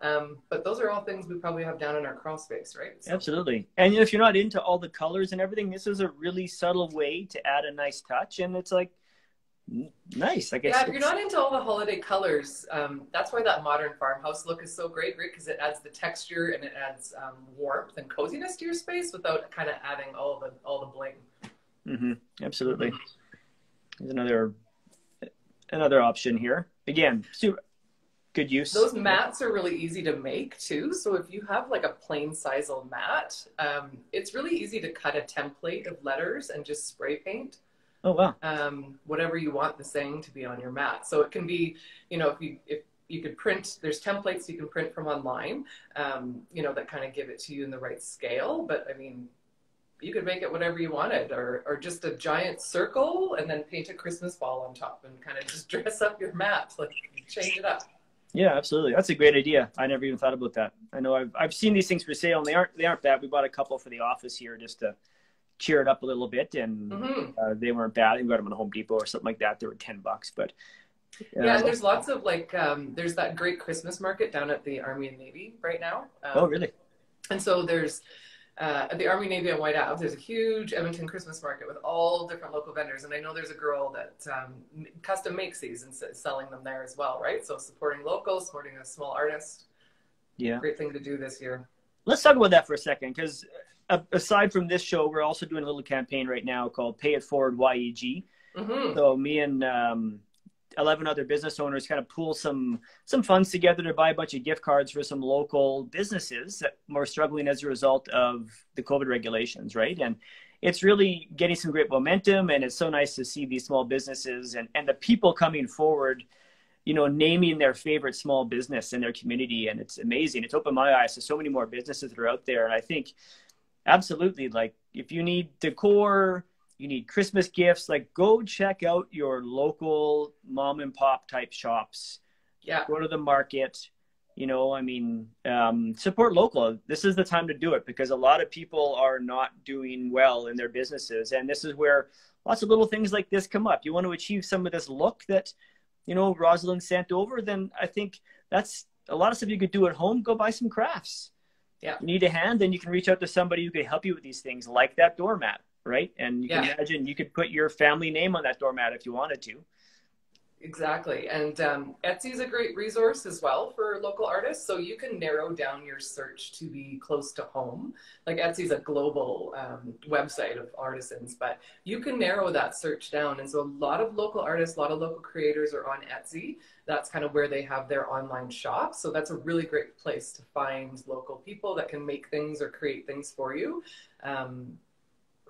Um, but those are all things we probably have down in our crawl space, right? So. Absolutely. And if you're not into all the colors and everything, this is a really subtle way to add a nice touch. And it's like, nice, I guess. Yeah, if you're not into all the holiday colors, um, that's why that modern farmhouse look is so great, right? Because it adds the texture and it adds um, warmth and coziness to your space without kind of adding all the all the bling. Mm-hmm. Absolutely. There's another another option here. Again, super good use. Those mats are really easy to make too. So if you have like a plain size mat, um, it's really easy to cut a template of letters and just spray paint. Oh, wow. Um, whatever you want the saying to be on your mat. So it can be, you know, if you, if you could print, there's templates you can print from online, um, you know, that kind of give it to you in the right scale. But I mean, you could make it whatever you wanted, or, or just a giant circle and then paint a Christmas ball on top and kind of just dress up your mat, like change it up. Yeah, absolutely. That's a great idea. I never even thought about that. I know I've, I've seen these things for sale and they aren't, they aren't bad. We bought a couple for the office here just to cheer it up a little bit, and mm-hmm. uh, they weren't bad. We got them at Home Depot or something like that. They were ten bucks, but uh, yeah, and there's lots of like um there's that great Christmas market down at the Army and Navy right now. Um, oh really? And so there's uh at the Army, Navy and White Out, there's a huge Edmonton Christmas market with all different local vendors, and I know there's a girl that um custom makes these and selling them there as well, right? So supporting locals, supporting a small artist. Yeah, great thing to do this year. Let's talk about that for a second, because aside from this show, we're also doing a little campaign right now called Pay It Forward Y E G. Mm-hmm. So me and um, eleven other business owners kind of pool some some funds together to buy a bunch of gift cards for some local businesses that were struggling as a result of the COVID regulations, right? And it's really getting some great momentum, and it's so nice to see these small businesses and, and the people coming forward, you know, naming their favorite small business in their community. And it's amazing. It's opened my eyes to so many more businesses that are out there. And I think absolutely, like if you need decor, you need Christmas gifts, like go check out your local mom and pop type shops. Yeah, go to the market, you know, I mean, um, support local. This is the time to do it, because a lot of people are not doing well in their businesses. And this is where lots of little things like this come up. You want to achieve some of this look that, you know, Rosalyn sent over, then I think that's a lot of stuff you could do at home. Go buy some crafts. Yeah. You need a hand, then you can reach out to somebody who can help you with these things, like that doormat, right? And you yeah. can imagine you could put your family name on that doormat if you wanted to. Exactly. And um, Etsy is a great resource as well for local artists. So you can narrow down your search to be close to home. Like Etsy is a global um, website of artisans, but you can narrow that search down. And so a lot of local artists, a lot of local creators are on Etsy. That's kind of where they have their online shop. So that's a really great place to find local people that can make things or create things for you. Um,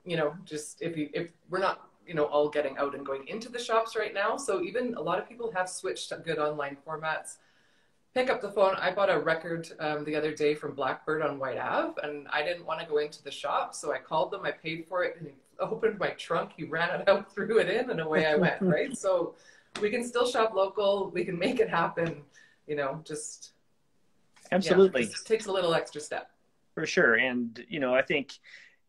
you know, just if you, if we're not, you know, all getting out and going into the shops right now. So even a lot of people have switched to good online formats. Pick up the phone. I bought a record um, the other day from Blackbird on White Avenue, and I didn't want to go into the shop. So I called them, I paid for it, and he opened my trunk. He ran it out, threw it in, and away I went, right? So we can still shop local. We can make it happen, you know, just. Absolutely. Yeah, it just takes a little extra step. For sure. And, you know, I think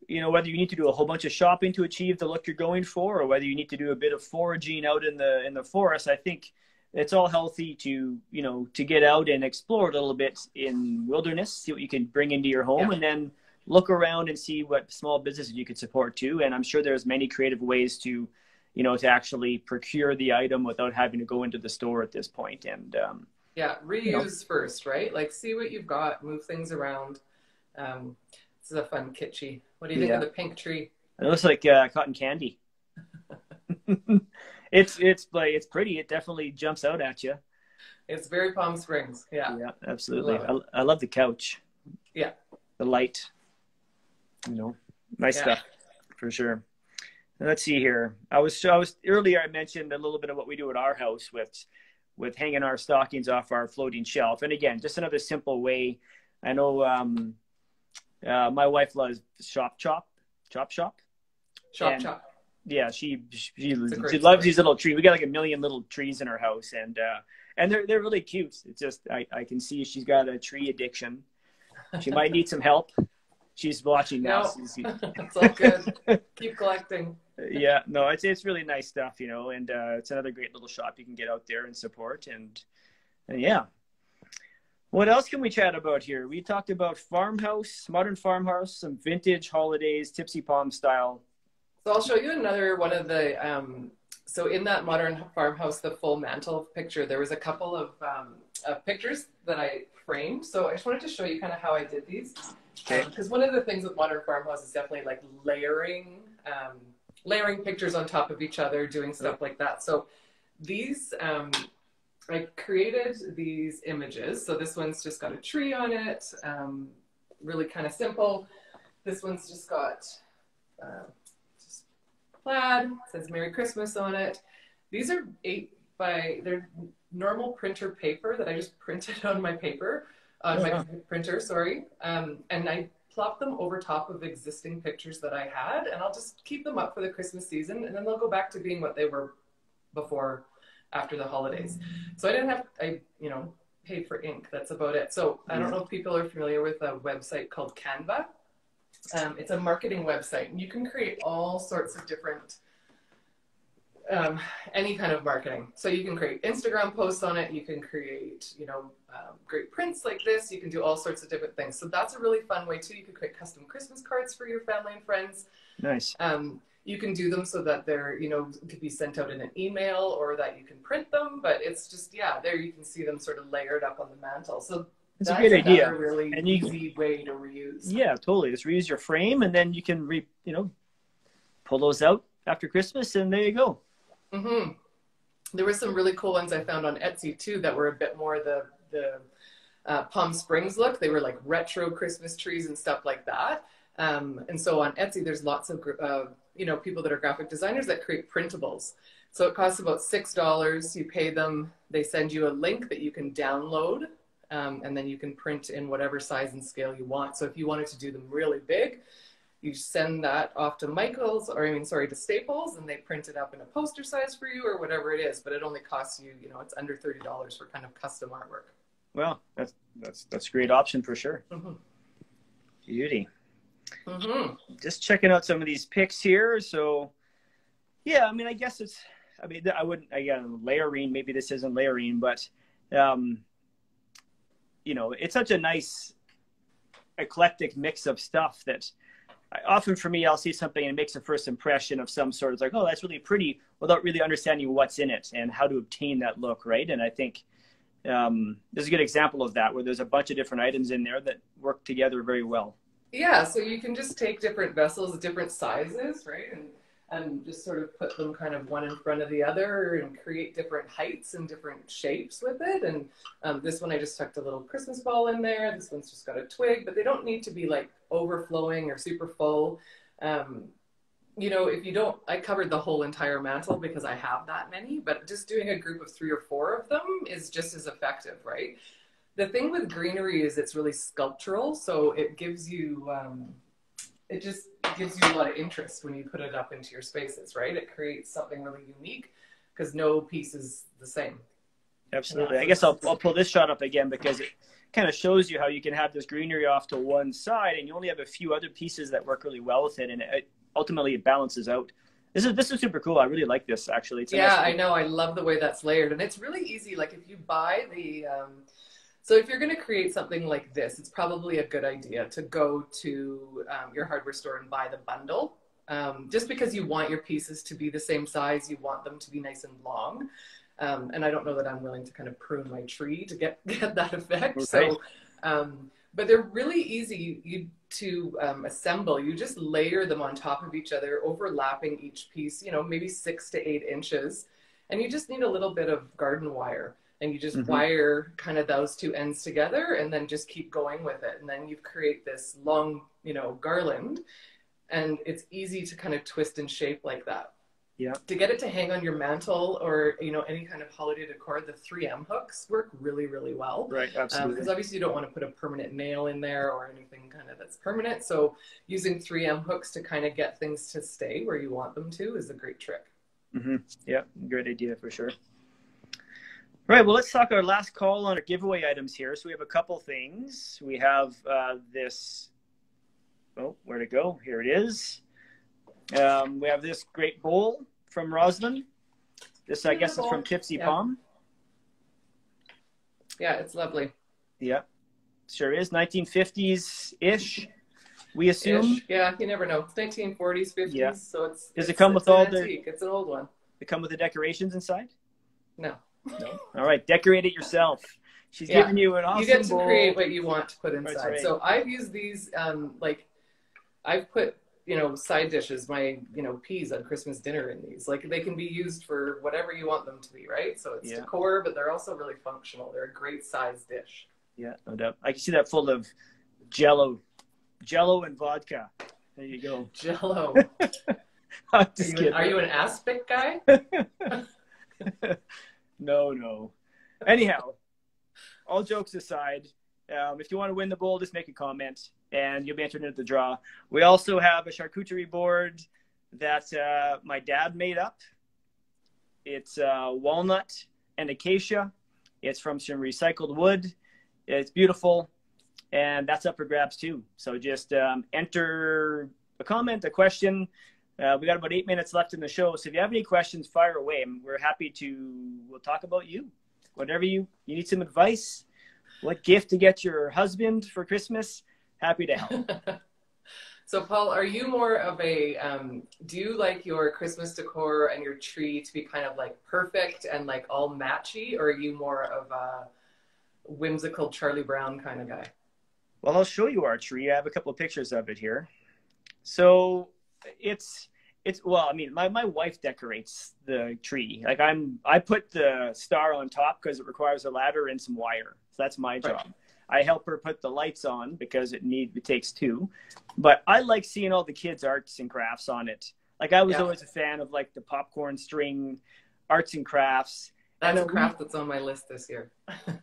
you know, whether you need to do a whole bunch of shopping to achieve the look you're going for, or whether you need to do a bit of foraging out in the in the forest, I think it's all healthy to, you know, to get out and explore a little bit in wilderness, see what you can bring into your home, yeah. and then look around and see what small businesses you could support too. And I'm sure there's many creative ways to, you know, to actually procure the item without having to go into the store at this point. And um, yeah, reuse you know. first, right? Like, see what you've got, move things around. Um, this is a fun kitschy. What do you think yeah. of the pink tree? It looks like uh, cotton candy. It's it's like it's pretty. It definitely jumps out at you. It's very Palm Springs. Yeah. Yeah, absolutely. Love I, I love the couch. Yeah. The light. You know, nice yeah. stuff for sure. Now, let's see here. I was I was earlier. I mentioned a little bit of what we do at our house with with hanging our stockings off our floating shelf. And again, just another simple way. I know um, uh, my wife loves shop chop chop shop shop and, chop. Yeah, she she, she loves story. these little trees. We got like a million little trees in our house, and uh, and they're they're really cute. It's just I I can see she's got a tree addiction. She might need some help. She's watching now. No, it's all good. Keep collecting. Yeah, no, it's it's really nice stuff, you know, and uh, it's another great little shop you can get out there and support, and and yeah. What else can we chat about here? We talked about farmhouse, modern farmhouse, some vintage holidays, Tipsy Palm style. So I'll show you another one of the, um, so in that modern farmhouse, the full mantle picture, there was a couple of, um, of pictures that I framed. So I just wanted to show you kind of how I did these. Okay. Because um, one of the things with modern farmhouse is definitely like layering, um, layering pictures on top of each other, doing stuff like that. So these, um, I created these images. So this one's just got a tree on it, um, really kind of simple. This one's just got, uh, plaid, says Merry Christmas on it. These are eight by, they're normal printer paper that I just printed on my paper, on yeah. my printer, sorry. Um, and I plopped them over top of existing pictures that I had, and I'll just keep them up for the Christmas season, and then they'll go back to being what they were before, after the holidays. So I didn't have, I, you know, paid for ink, that's about it. So I don't know if people are familiar with a website called Canva. Um, it's a marketing website, and you can create all sorts of different, um, any kind of marketing. So you can create Instagram posts on it. You can create, you know, um, great prints like this. You can do all sorts of different things. So that's a really fun way too. You can create custom Christmas cards for your family and friends. Nice. Um, you can do them so that they're, you know, could be sent out in an email or that you can print them, but it's just, yeah, there you can see them sort of layered up on the mantle. So It's That's a great idea. A really and you, easy way to reuse. Yeah, totally. Just reuse your frame, and then you can re, you know, pull those out after Christmas, and there you go. Mm-hmm. There were some really cool ones I found on Etsy too that were a bit more the the uh, Palm Springs look. They were like retro Christmas trees and stuff like that. Um, and so on Etsy, there's lots of uh, you know, people that are graphic designers that create printables. So it costs about six dollars. You pay them. They send you a link that you can download. Um, and then you can print in whatever size and scale you want. So if you wanted to do them really big, you send that off to Michael's, or I mean, sorry, to Staples, and they print it up in a poster size for you or whatever it is. But it only costs you, you know, it's under thirty dollars for kind of custom artwork. Well, that's that's that's a great option for sure. Mm-hmm. Beauty. Mm-hmm. Just checking out some of these pics here. So, yeah, I mean, I guess it's, I mean, I wouldn't, again, layering, maybe this isn't layering, but, um, you know, it's such a nice eclectic mix of stuff that I, often for me, I'll see something and it makes a first impression of some sort. It's like, oh, that's really pretty without really understanding what's in it and how to obtain that look, right? And I think um, there's a good example of that where there's a bunch of different items in there that work together very well. Yeah, so you can just take different vessels, different sizes, right? And, and just sort of put them kind of one in front of the other and create different heights and different shapes with it. And um, this one, I just tucked a little Christmas ball in there. This one's just got a twig, but they don't need to be like overflowing or super full. Um, you know, if you don't, I covered the whole entire mantle because I have that many, but just doing a group of three or four of them is just as effective, right? The thing with greenery is it's really sculptural. So it gives you, um, it just gives you a lot of interest when you put it up into your spaces, right? It creates something really unique because no piece is the same. Absolutely. I guess I'll, I'll pull this shot up again because it, kind of shows you how you can have this greenery off to one side and you only have a few other pieces that work really well with it, and it, ultimately it balances out. This is, this is super cool. I really like this, actually. It's yeah, nice I know. I love the way that's layered. And it's really easy. Like if you buy the, um, so if you're going to create something like this, it's probably a good idea to go to um, your hardware store and buy the bundle. Um, just because you want your pieces to be the same size, you want them to be nice and long. Um, and I don't know that I'm willing to kind of prune my tree to get, get that effect. Okay. So, um, but they're really easy you, you, to um, assemble. You just layer them on top of each other, overlapping each piece, you know, maybe six to eight inches. And you just need a little bit of garden wire. And you just mm-hmm. wire kind of those two ends together and then just keep going with it. And then you create this long, you know, garland. And it's easy to kind of twist and shape like that. Yeah. To get it to hang on your mantle or, you know, any kind of holiday decor, the three M hooks work really, really well. Right, absolutely. Because um, obviously you don't want to put a permanent nail in there or anything kind of that's permanent. So using three M hooks to kind of get things to stay where you want them to is a great trick. Mm-hmm. Yeah, great idea for sure. Right, well, let's talk our last call on our giveaway items here. So we have a couple things. We have uh, this... Oh, where'd it go? Here it is. Um, we have this great bowl from Rosalyn. This, I guess, is from Tipsy Palm. Yeah, it's lovely. Yeah, sure is. nineteen fifties-ish, we assume. Ish. Yeah, you never know. It's nineteen forties, fifties, yeah. So it's... Does it's, it come with all the... It's an old one. It come with the decorations inside? No. No? All right, decorate it yourself. She's yeah. giving you an awesome bowl. You get to bowl. create what you want to put inside. Right, right. So I've used these, um, like, I've put, you know, side dishes, my, you know, peas on Christmas dinner in these. Like, they can be used for whatever you want them to be, right? So it's yeah. decor, but they're also really functional. They're a great size dish. Yeah, no doubt. I can see that full of Jell-O. Jell-O and vodka. There you go. Jell-O. I'm just kidding. Are you an aspic guy? No, no. Anyhow, all jokes aside, um, if you want to win the bowl, just make a comment and you'll be entered into the draw. We also have a charcuterie board that uh, my dad made up. It's uh, walnut and acacia. It's from some recycled wood. It's beautiful. And that's up for grabs too. So just um, enter a comment, a question. Uh, we got about eight minutes left in the show. So if you have any questions, fire away. We're happy to, we'll talk about you. Whatever you, you need some advice, what gift to get your husband for Christmas, happy to help. So Paul, are you more of a, um, do you like your Christmas decor and your tree to be kind of like perfect and like all matchy? Or are you more of a whimsical Charlie Brown kind of guy? Well, I'll show you our tree. I have a couple of pictures of it here. So it's, it's, well, I mean, my, my wife decorates the tree. Like I'm, I put the star on top because it requires a ladder and some wire. So that's my job. Right. I help her put the lights on because it need, it takes two, but I like seeing all the kids' arts and crafts on it. Like I was yeah. always a fan of like the popcorn string arts and crafts. That's a craft we, that's on my list this year.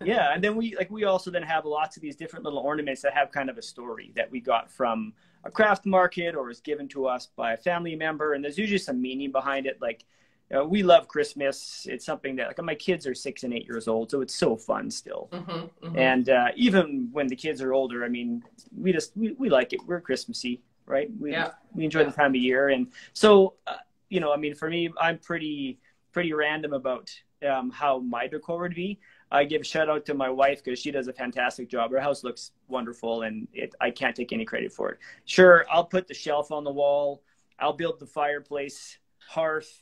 Yeah. And then we, like, we also then have lots of these different little ornaments that have kind of a story that we got from a craft market or is given to us by a family member. And there's usually some meaning behind it. Like, you know, we love Christmas. It's something that, like, my kids are six and eight years old, so it's so fun still. Mm-hmm, mm-hmm. And uh, even when the kids are older, I mean, we just, we, we like it. We're Christmassy, right? We, yeah. we enjoy yeah. the time of year. And so, uh, you know, I mean, for me, I'm pretty, pretty random about um, how my decor would be. I give a shout out to my wife because she does a fantastic job. Her house looks wonderful and it, I can't take any credit for it. Sure, I'll put the shelf on the wall. I'll build the fireplace, hearth,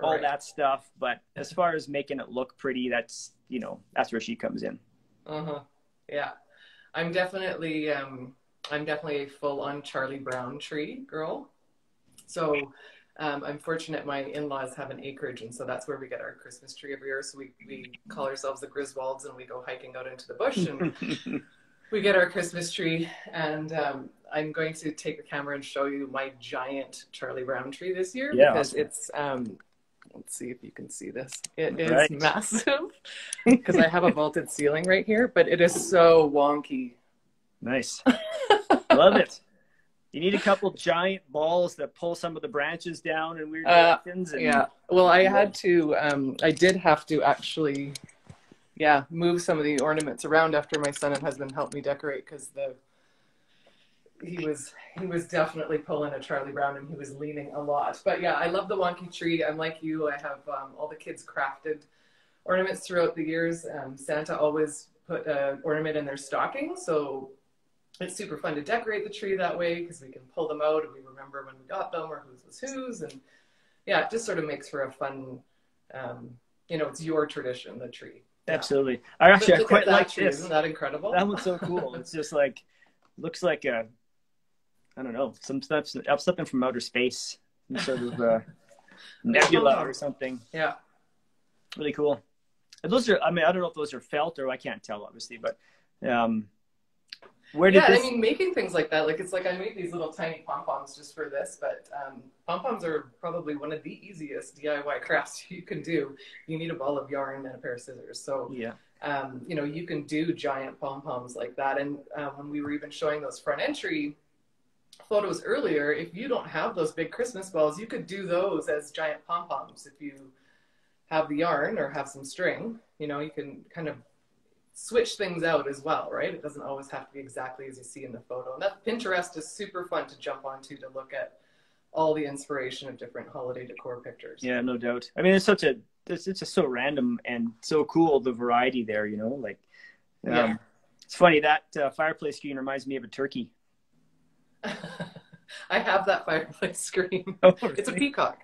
all right. that stuff. But as far as making it look pretty, that's, you know, that's where she comes in. Uh-huh. Yeah. I'm definitely, um, I'm definitely a full-on Charlie Brown tree girl. So... Um, I'm fortunate my in-laws have an acreage, and so that's where we get our Christmas tree every year. So we, we call ourselves the Griswolds, and we go hiking out into the bush, and we get our Christmas tree. And um, I'm going to take the camera and show you my giant Charlie Brown tree this year. Yeah, because awesome. It's, um, let's see if you can see this. It is right. massive, because I have a vaulted ceiling right here, but it is so wonky. Nice. Love it. You need a couple giant balls that pull some of the branches down in weird directions. Uh, and yeah. Well, I had to, um, I did have to actually, yeah, move some of the ornaments around after my son and husband helped me decorate, because the he was he was definitely pulling a Charlie Brown and he was leaning a lot. But yeah, I love the wonky tree. I'm like you. I have um, all the kids crafted ornaments throughout the years. Um, Santa always put an ornament in their stocking, so it's super fun to decorate the tree that way, because we can pull them out and we remember when we got them or whose was whose. And yeah, it just sort of makes for a fun, um, you know, it's your tradition, the tree. Yeah. Absolutely. I actually I quite like tree. This. Isn't that incredible? That one's so cool. It's just like, looks like a, I don't know, some stuff, something from outer space, some sort of uh, nebula or something. Yeah. Really cool. And those are, I mean, I don't know if those are felt or I can't tell, obviously, but um, where did yeah, this... I mean, making things like that, like it's like I made these little tiny pom-poms just for this, but um, pom-poms are probably one of the easiest D I Y crafts you can do. You need a ball of yarn and a pair of scissors. So, yeah. um, you know, you can do giant pom-poms like that. And uh, when we were even showing those front entry photos earlier, if you don't have those big Christmas balls, you could do those as giant pom-poms if you have the yarn or have some string. You know, you can kind of switch things out as well, right? It doesn't always have to be exactly as you see in the photo. And that Pinterest is super fun to jump onto to look at all the inspiration of different holiday decor pictures. Yeah, no doubt. I mean, it's such a, it's, it's just so random and so cool, the variety there, you know, like, um, yeah. It's funny, that uh, fireplace screen reminds me of a turkey. I have that fireplace screen. Oh, really? It's a peacock.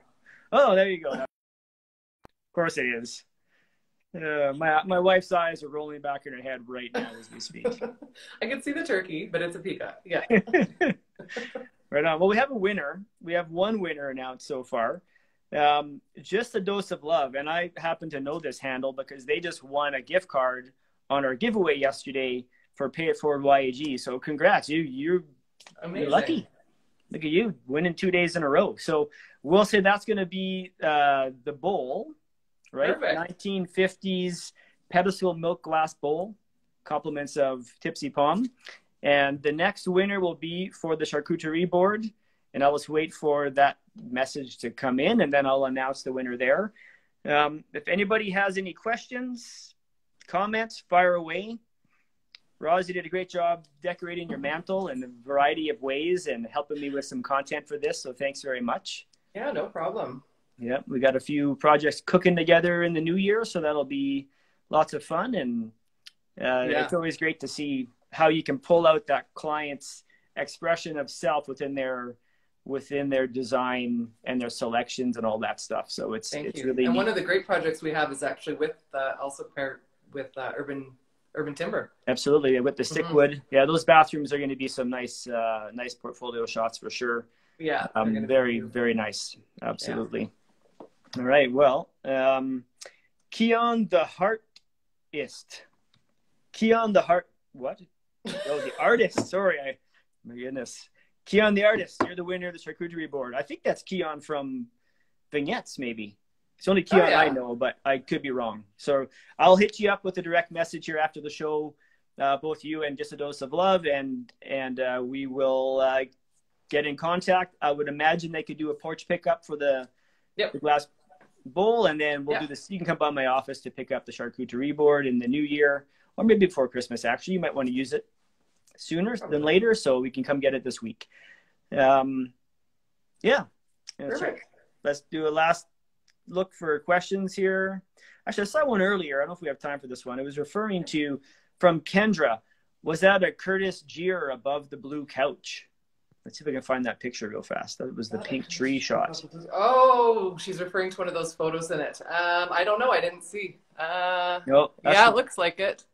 Oh, there you go. Of course it is. Uh, my my wife's eyes are rolling back in her head right now as we speak. I can see the turkey, but it's a peacock. Yeah. Right on. Well, we have a winner. We have one winner announced so far. Um, just a dose of love, and I happen to know this handle because they just won a gift card on our giveaway yesterday for Pay It Forward Y E G. So congrats, you you're, you're lucky. Look at you winning two days in a row. So we'll say that's going to be uh, the bowl. Right, perfect. nineteen fifties pedestal milk glass bowl, compliments of Tipsy Palm. And the next winner will be for the charcuterie board. And I'll just wait for that message to come in, and then I'll announce the winner there. Um, if anybody has any questions, comments, fire away. Roz, you did a great job decorating your mantle in a variety of ways and helping me with some content for this. So thanks very much. Yeah, no problem. Yeah, we got a few projects cooking together in the new year, so that'll be lots of fun. And uh, yeah. It's always great to see how you can pull out that client's expression of self within their within their design and their selections and all that stuff. So it's Thank it's you. really and neat. One of the great projects we have is actually with uh, also paired with uh, Urban Urban Timber. Absolutely, with the Stikwood. Mm-hmm. Yeah, those bathrooms are going to be some nice uh, nice portfolio shots for sure. Yeah, um, very very nice. Absolutely. Yeah. All right. Well, um, Keon the Heartist. Keon the Heart. What? Oh, the artist. Sorry. I, my goodness. Keon the artist. You're the winner of the charcuterie board. I think that's Keon from Vignettes, maybe. It's only Keon oh, yeah. I know, but I could be wrong. So I'll hit you up with a direct message here after the show, uh, both you and Just a Dose of Love, and and uh, we will uh, get in contact. I would imagine they could do a porch pickup for the, yep. the glass bowl, and then we'll yeah. do this. You can come by my office to pick up the charcuterie board in the new year, or maybe before Christmas. Actually, you might want to use it sooner Probably. than later, so we can come get it this week. Um, yeah, Perfect. Right. Let's do a last look for questions here. Actually, I saw one earlier. I don't know if we have time for this one. It was referring to from Kendra. Was that a Curtis Jeré above the blue couch? Let's see if I can find that picture real fast. That was the that pink tree shot. Oh, she's referring to one of those photos in it. Um, I don't know. I didn't see. Uh, no, yeah, it looks like it.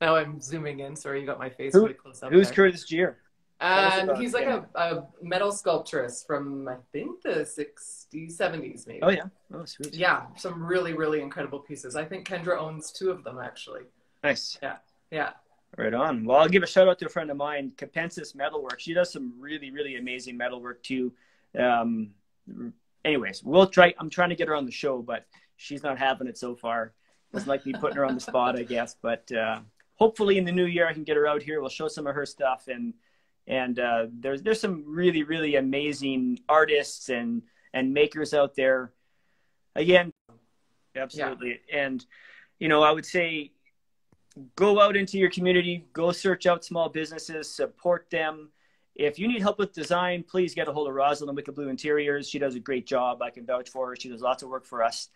Now I'm zooming in. Sorry, you got my face Who, really close up. Who's there. Curtis Jeré? Um, he's like yeah. a, a metal sculpturist from, I think, the sixties, seventies, maybe. Oh, yeah. Oh, sweet. Yeah, some really, really incredible pieces. I think Kendra owns two of them, actually. Nice. Yeah, yeah. Right on. Well, I'll give a shout out to a friend of mine, Capensis Metalwork. She does some really, really amazing metalwork too. Um, anyways, we'll try. I'm trying to get her on the show, but she's not having it so far. Doesn't like me putting her on the spot, I guess. But uh, hopefully in the new year, I can get her out here. We'll show some of her stuff, and and uh, there's there's some really, really amazing artists and and makers out there. Again, absolutely, yeah. and. you know, I would say go out into your community, go search out small businesses, support them. If you need help with design, please get a hold of Rosalyn Wicket Blue Interiors. She does a great job. I can vouch for her. She does lots of work for us.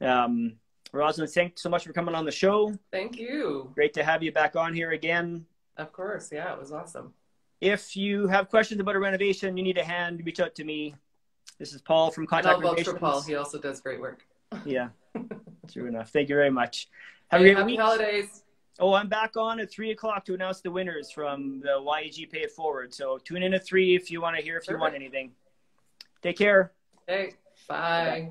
Um, Rosalyn, thanks so much for coming on the show. Thank you. Great to have you back on here again. Of course. Yeah, it was awesome. If you have questions about a renovation, you need a hand, reach out to me. This is Paul from Contact Renovations. And I'll vote for Paul. He also does great work. Yeah, true enough. Thank you very much. Have hey, a great week. Happy holidays. Oh, I'm back on at three o'clock to announce the winners from the Y E G Pay It Forward. So tune in at three if you want to hear, if Perfect. you want anything. Take care. Hey, bye. Bye.